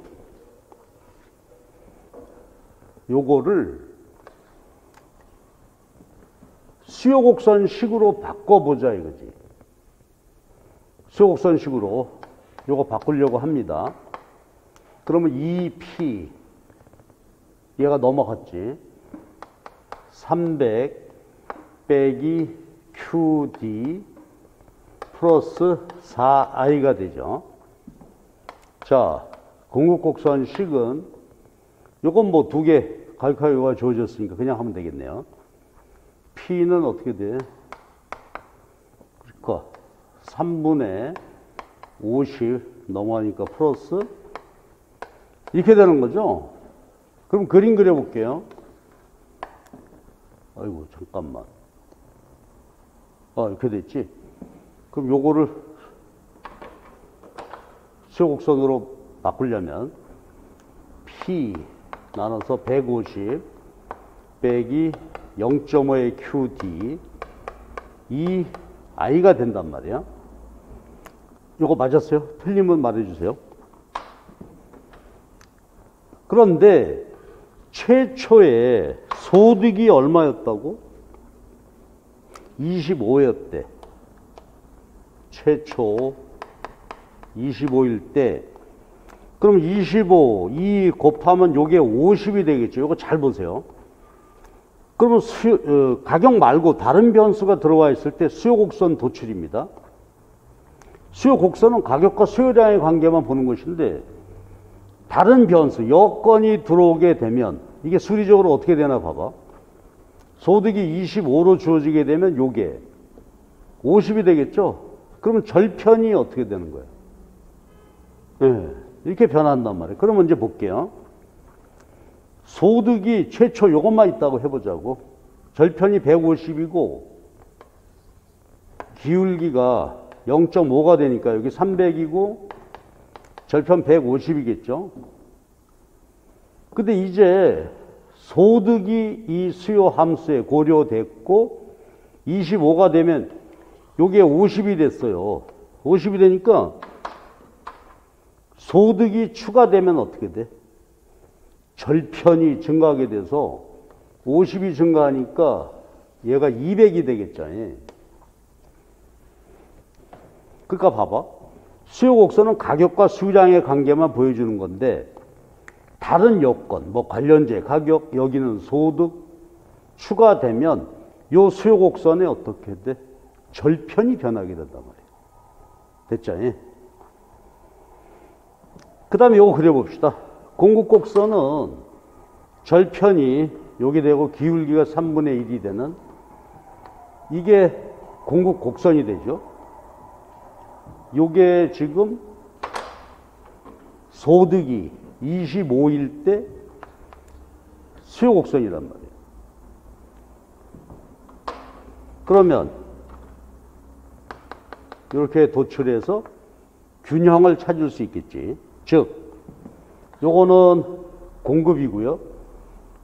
요거를 수요 곡선 식으로 바꿔보자, 이거지. 수요 곡선 식으로 요거 바꾸려고 합니다. 그러면 이 피, 얘가 넘어갔지. 삼백 빼기 큐 디 플러스 사 아이가 되죠. 자, 공급곡선 식은, 요건 뭐 두 개 갈카요가 주어졌으니까 그냥 하면 되겠네요. P는 어떻게 돼? 그러니까 삼분의 오십 넘어가니까 플러스 이렇게 되는 거죠. 그럼 그림 그려볼게요. 아이고, 잠깐만. 아, 이렇게 됐지? 그럼 요거를 수요 곡선으로 바꾸려면 P 나눠서 백오십 빼기 영 점 오의 큐 디 이 I가 된단 말이야. 요거 맞았어요? 틀리면 말해주세요. 그런데 최초에 소득이 얼마였다고? 이십오였대. 최초 이십오일 때. 그럼 이십오, 이 곱하면 요게 오십이 되겠죠. 요거 잘 보세요. 그러면 수요, 어, 가격 말고 다른 변수가 들어와 있을 때 수요 곡선 도출입니다. 수요 곡선은 가격과 수요량의 관계만 보는 것인데 다른 변수, 여건이 들어오게 되면 이게 수리적으로 어떻게 되나 봐봐. 소득이 이십오로 주어지게 되면 요게 오십이 되겠죠? 그러면 절편이 어떻게 되는 거예요? 네, 이렇게 변한단 말이에요. 그러면 이제 볼게요. 소득이 최초 이것만 있다고 해보자고. 절편이 백오십이고 기울기가 영 점 오가 되니까 여기 삼백이고 절편 백오십이겠죠. 근데 이제 소득이 이 수요 함수에 고려됐고 이십오가 되면 요게 오십이 됐어요. 오십이 되니까 소득이 추가되면 어떻게 돼? 절편이 증가하게 돼서 오십이 증가하니까 얘가 이백이 되겠잖아요. 그러니까 봐봐. 수요 곡선은 가격과 수량의 관계만 보여주는 건데 다른 여건, 뭐 관련제, 가격, 여기는 소득 추가되면 요 수요 곡선에 어떻게 돼? 절편이 변하게 된단 말이에요. 됐잖아요. 그 다음에 요거 그려봅시다. 공급 곡선은 절편이 여기 되고 기울기가 삼분의 일이 되는 이게 공급 곡선이 되죠. 요게 지금 소득이 이십오일 때 수요 곡선이란 말이에요. 그러면 이렇게 도출해서 균형을 찾을 수 있겠지. 즉, 요거는 공급이고요.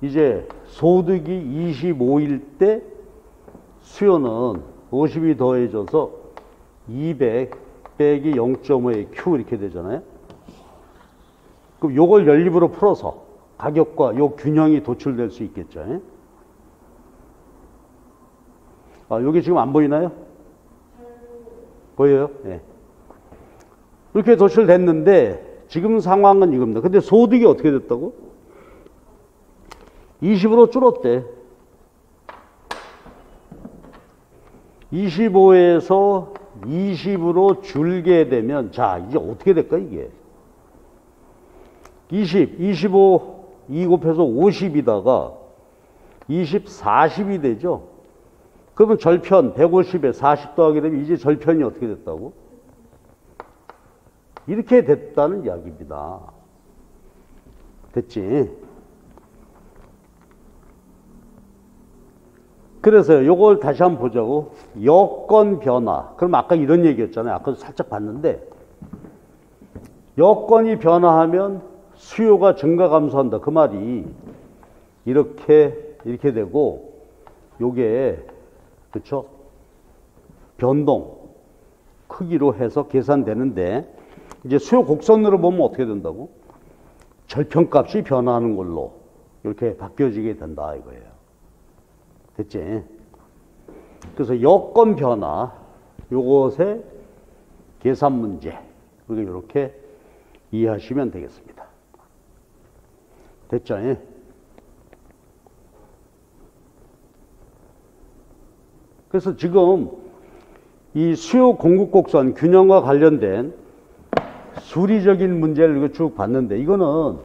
이제 소득이 이십오일 때 수요는 오십이 더해져서 이백 빼기 영 점 오의 Q 이렇게 되잖아요. 그럼 요걸 연립으로 풀어서 가격과 요 균형이 도출될 수 있겠죠. 아, 요게 지금 안 보이나요? 보여요? 네. 이렇게 도출됐는데 지금 상황은 이겁니다. 근데 소득이 어떻게 됐다고? 이십으로 줄었대. 이십오에서 이십으로 줄게 되면 자, 이제 어떻게 될까 이게? 이십, 이십오, 이 곱해서 오십이다가 이십, 사십이 되죠. 그러면 절편 백오십에 사십 더하게 되면 이제 절편이 어떻게 됐다고? 이렇게 됐다는 이야기입니다. 됐지? 그래서 요걸 다시 한번 보자고. 여건 변화. 그럼 아까 이런 얘기였잖아요. 아까도 살짝 봤는데 여건이 변화하면 수요가 증가 감소한다. 그 말이 이렇게 이렇게 되고 요게 그렇죠? 변동 크기로 해서 계산되는데 이제 수요 곡선으로 보면 어떻게 된다고? 절편값이 변화하는 걸로 이렇게 바뀌어지게 된다 이거예요. 됐지? 그래서 여건 변화 요것의 계산 문제 이렇게 이해하시면 되겠습니다. 됐죠? 그래서 지금 이 수요 공급 곡선 균형과 관련된 수리적인 문제를 이거 쭉 봤는데 이거는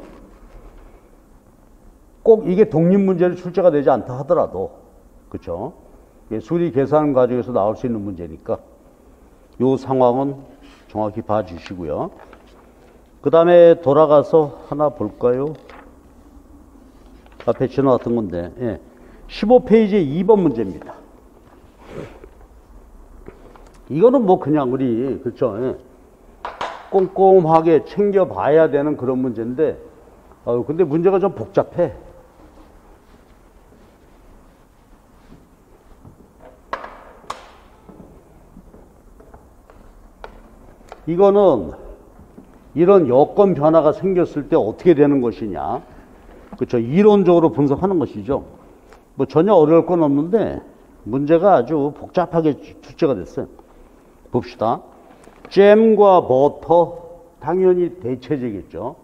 꼭 이게 독립 문제로 출제가 되지 않다 하더라도 그렇죠? 수리 계산 과정에서 나올 수 있는 문제니까 이 상황은 정확히 봐주시고요. 그 다음에 돌아가서 하나 볼까요? 앞에 지나왔던 건데 예. 십오 페이지의 이 번 문제입니다. 이거는 뭐 그냥 우리 그렇죠 꼼꼼하게 챙겨봐야 되는 그런 문제인데 아유 근데 문제가 좀 복잡해. 이거는 이런 여건 변화가 생겼을 때 어떻게 되는 것이냐 그렇죠 이론적으로 분석하는 것이죠. 뭐 전혀 어려울 건 없는데 문제가 아주 복잡하게 출제가 됐어요. 봅시다. 잼과 버터 당연히 대체제겠죠.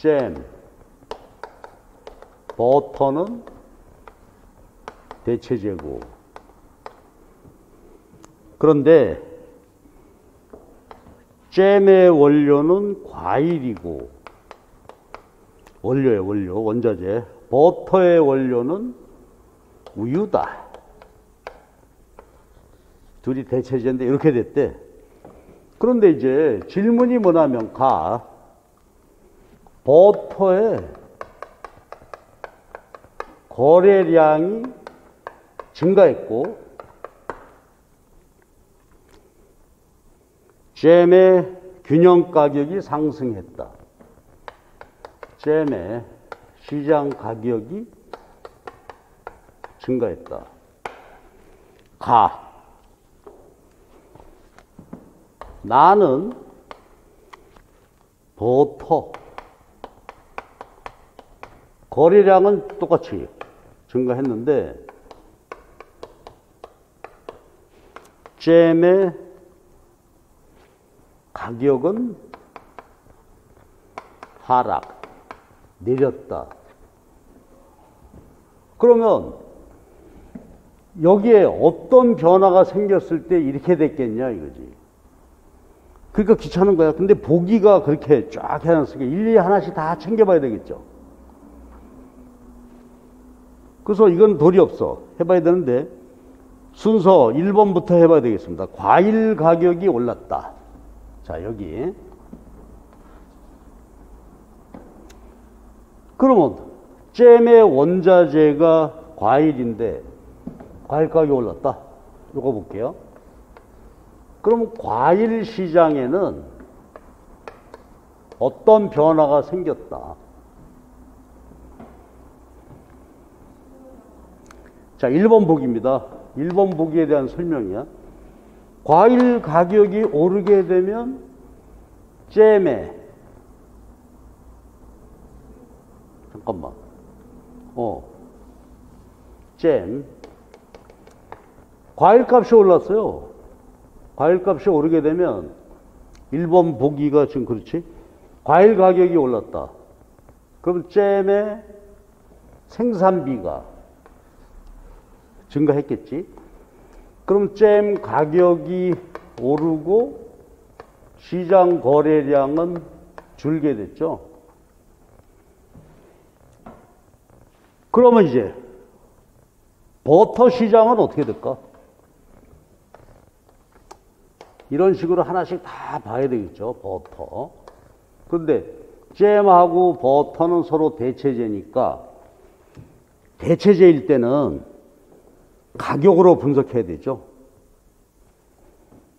잼, 버터는 대체제고 그런데 잼의 원료는 과일이고, 원료의 원료, 원자재. 버터의 원료는 우유다. 둘이 대체제인데 이렇게 됐대. 그런데 이제 질문이 뭐냐면, 가 버터의 거래량이 증가했고 잼의 균형 가격이 상승했다. 잼의 시장 가격이 증가했다. 가. 나는 버터 거래량은 똑같이 증가했는데 잼의 가격은 하락, 내렸다. 그러면 여기에 어떤 변화가 생겼을 때 이렇게 됐겠냐 이거지. 그러니까 귀찮은 거야. 근데 보기가 그렇게 쫙 해놨으니까 일일이 하나씩 다 챙겨봐야 되겠죠. 그래서 이건 도리 없어. 해봐야 되는데 순서 일 번부터 해봐야 되겠습니다. 과일 가격이 올랐다. 자, 여기. 그러면 잼의 원자재가 과일인데 과일 가격이 올랐다. 이거 볼게요. 그러면 과일 시장에는 어떤 변화가 생겼다. 자, 일 번 보기입니다. 일 번 보기에 대한 설명이야. 과일 가격이 오르게 되면 잼에 잠깐만 어 잼 과일값이 올랐어요. 과일값이 오르게 되면 일 번 보기가 지금 그렇지. 과일 가격이 올랐다. 그럼 잼의 생산비가 증가했겠지. 그럼 잼 가격이 오르고 시장 거래량은 줄게 됐죠. 그러면 이제 버터 시장은 어떻게 될까? 이런 식으로 하나씩 다 봐야 되겠죠. 버터. 근데 잼하고 버터는 서로 대체제니까 대체제일 때는 가격으로 분석해야 되죠.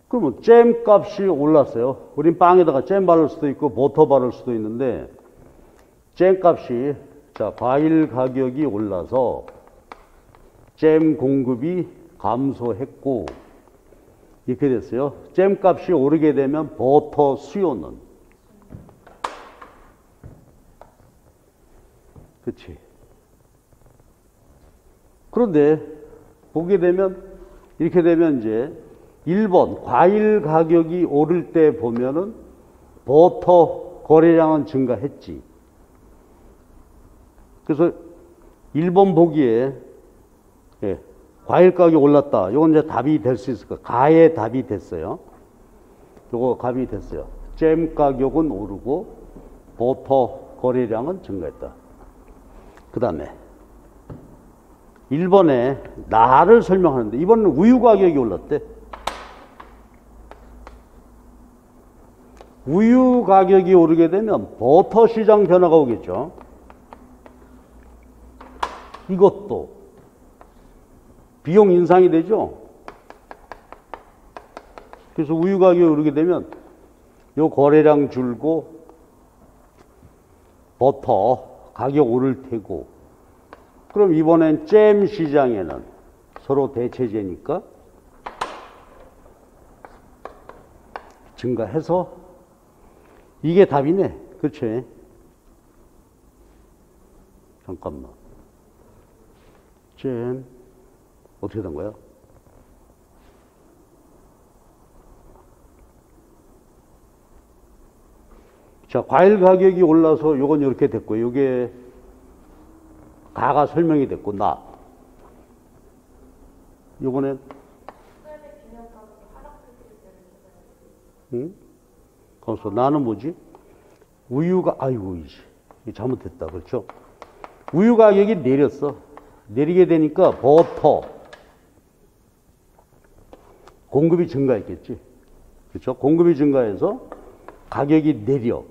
그러면 잼 값이 올랐어요. 우린 빵에다가 잼 바를 수도 있고 버터 바를 수도 있는데 잼 값이, 자, 과일 가격이 올라서 잼 공급이 감소했고 이렇게 됐어요. 잼 값이 오르게 되면 버터 수요는, 그치? 그런데 보게 되면 이렇게 되면 이제 일 번 과일 가격이 오를 때 보면은 버터 거래량은 증가했지. 그래서 일 번 보기에, 예, 과일 가격이 올랐다. 이건 이제 답이 될 수 있을까? 가의 답이 됐어요. 요거 답이 됐어요. 잼 가격은 오르고 버터 거래량은 증가했다. 그 다음에 일 번에 나를 설명하는데 이번은 우유 가격이 올랐대. 우유 가격이 오르게 되면 버터 시장 변화가 오겠죠. 이것도 비용 인상이 되죠. 그래서 우유 가격이 오르게 되면 요 거래량 줄고 버터 가격 오를 테고, 그럼 이번엔 잼 시장에는 서로 대체제니까 증가해서 이게 답이네. 그렇지? 잠깐만. 잼 어떻게 된 거야? 자, 과일 가격이 올라서 이건 이렇게 됐고, 요게 다가 설명이 됐고, 나 요번엔 응? 그래서 나는 뭐지? 우유가, 아이고, 이게 잘못됐다. 그렇죠? 우유 가격이 내렸어. 내리게 되니까 버터. 공급이 증가했겠지. 그렇죠? 공급이 증가해서 가격이 내려.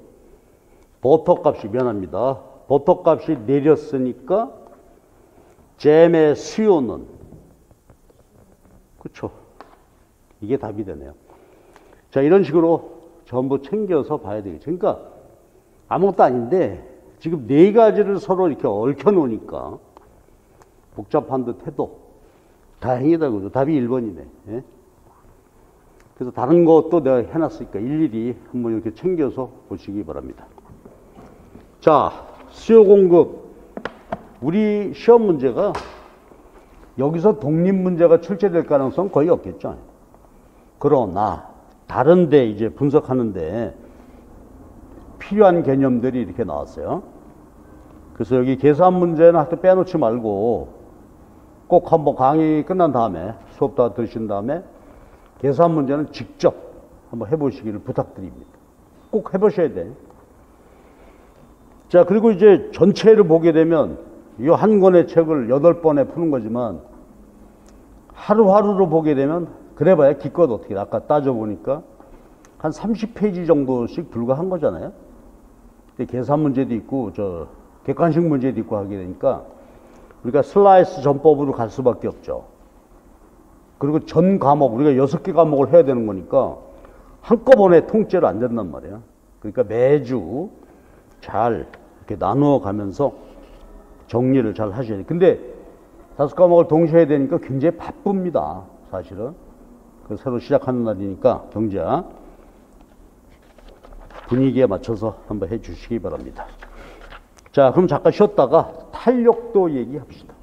버터 값이 변합니다. 버터 값이 내렸으니까 잼의 수요는, 그렇죠? 이게 답이 되네요. 자, 이런 식으로 전부 챙겨서 봐야 되겠죠. 그러니까 아무것도 아닌데 지금 네 가지를 서로 이렇게 얽혀 놓으니까 복잡한 듯 해도 다행이다, 그죠? 답이 일 번이네. 예? 그래서 다른 것도 내가 해놨으니까 일일이 한번 이렇게 챙겨서 보시기 바랍니다. 자, 수요 공급. 우리 시험 문제가 여기서 독립 문제가 출제될 가능성은 거의 없겠죠. 그러나 다른데 이제 분석하는데 필요한 개념들이 이렇게 나왔어요. 그래서 여기 계산 문제는 하여튼 빼놓지 말고 꼭 한번 강의 끝난 다음에, 수업 다 들으신 다음에 계산 문제는 직접 한번 해보시기를 부탁드립니다. 꼭 해보셔야 돼요. 자, 그리고 이제 전체를 보게 되면 이 한 권의 책을 여덟 번에 푸는 거지만 하루하루로 보게 되면 그래봐야 기껏 어떻게, 아까 따져보니까 한 삼십 페이지 정도씩 불과한 거잖아요. 근데 계산 문제도 있고 저 객관식 문제도 있고 하게 되니까 우리가 슬라이스 전법으로 갈 수밖에 없죠. 그리고 전 과목, 우리가 여섯 개 과목을 해야 되는 거니까 한꺼번에 통째로 안 된단 말이에요. 그러니까 매주 잘 이렇게 나누어 가면서 정리를 잘 하셔야 돼요. 근데 다섯 과목을 동시에 해야 되니까 굉장히 바쁩니다, 사실은. 그 새로 시작하는 날이니까 경제학 분위기에 맞춰서 한번 해주시기 바랍니다. 자, 그럼 잠깐 쉬었다가 탄력도 얘기합시다.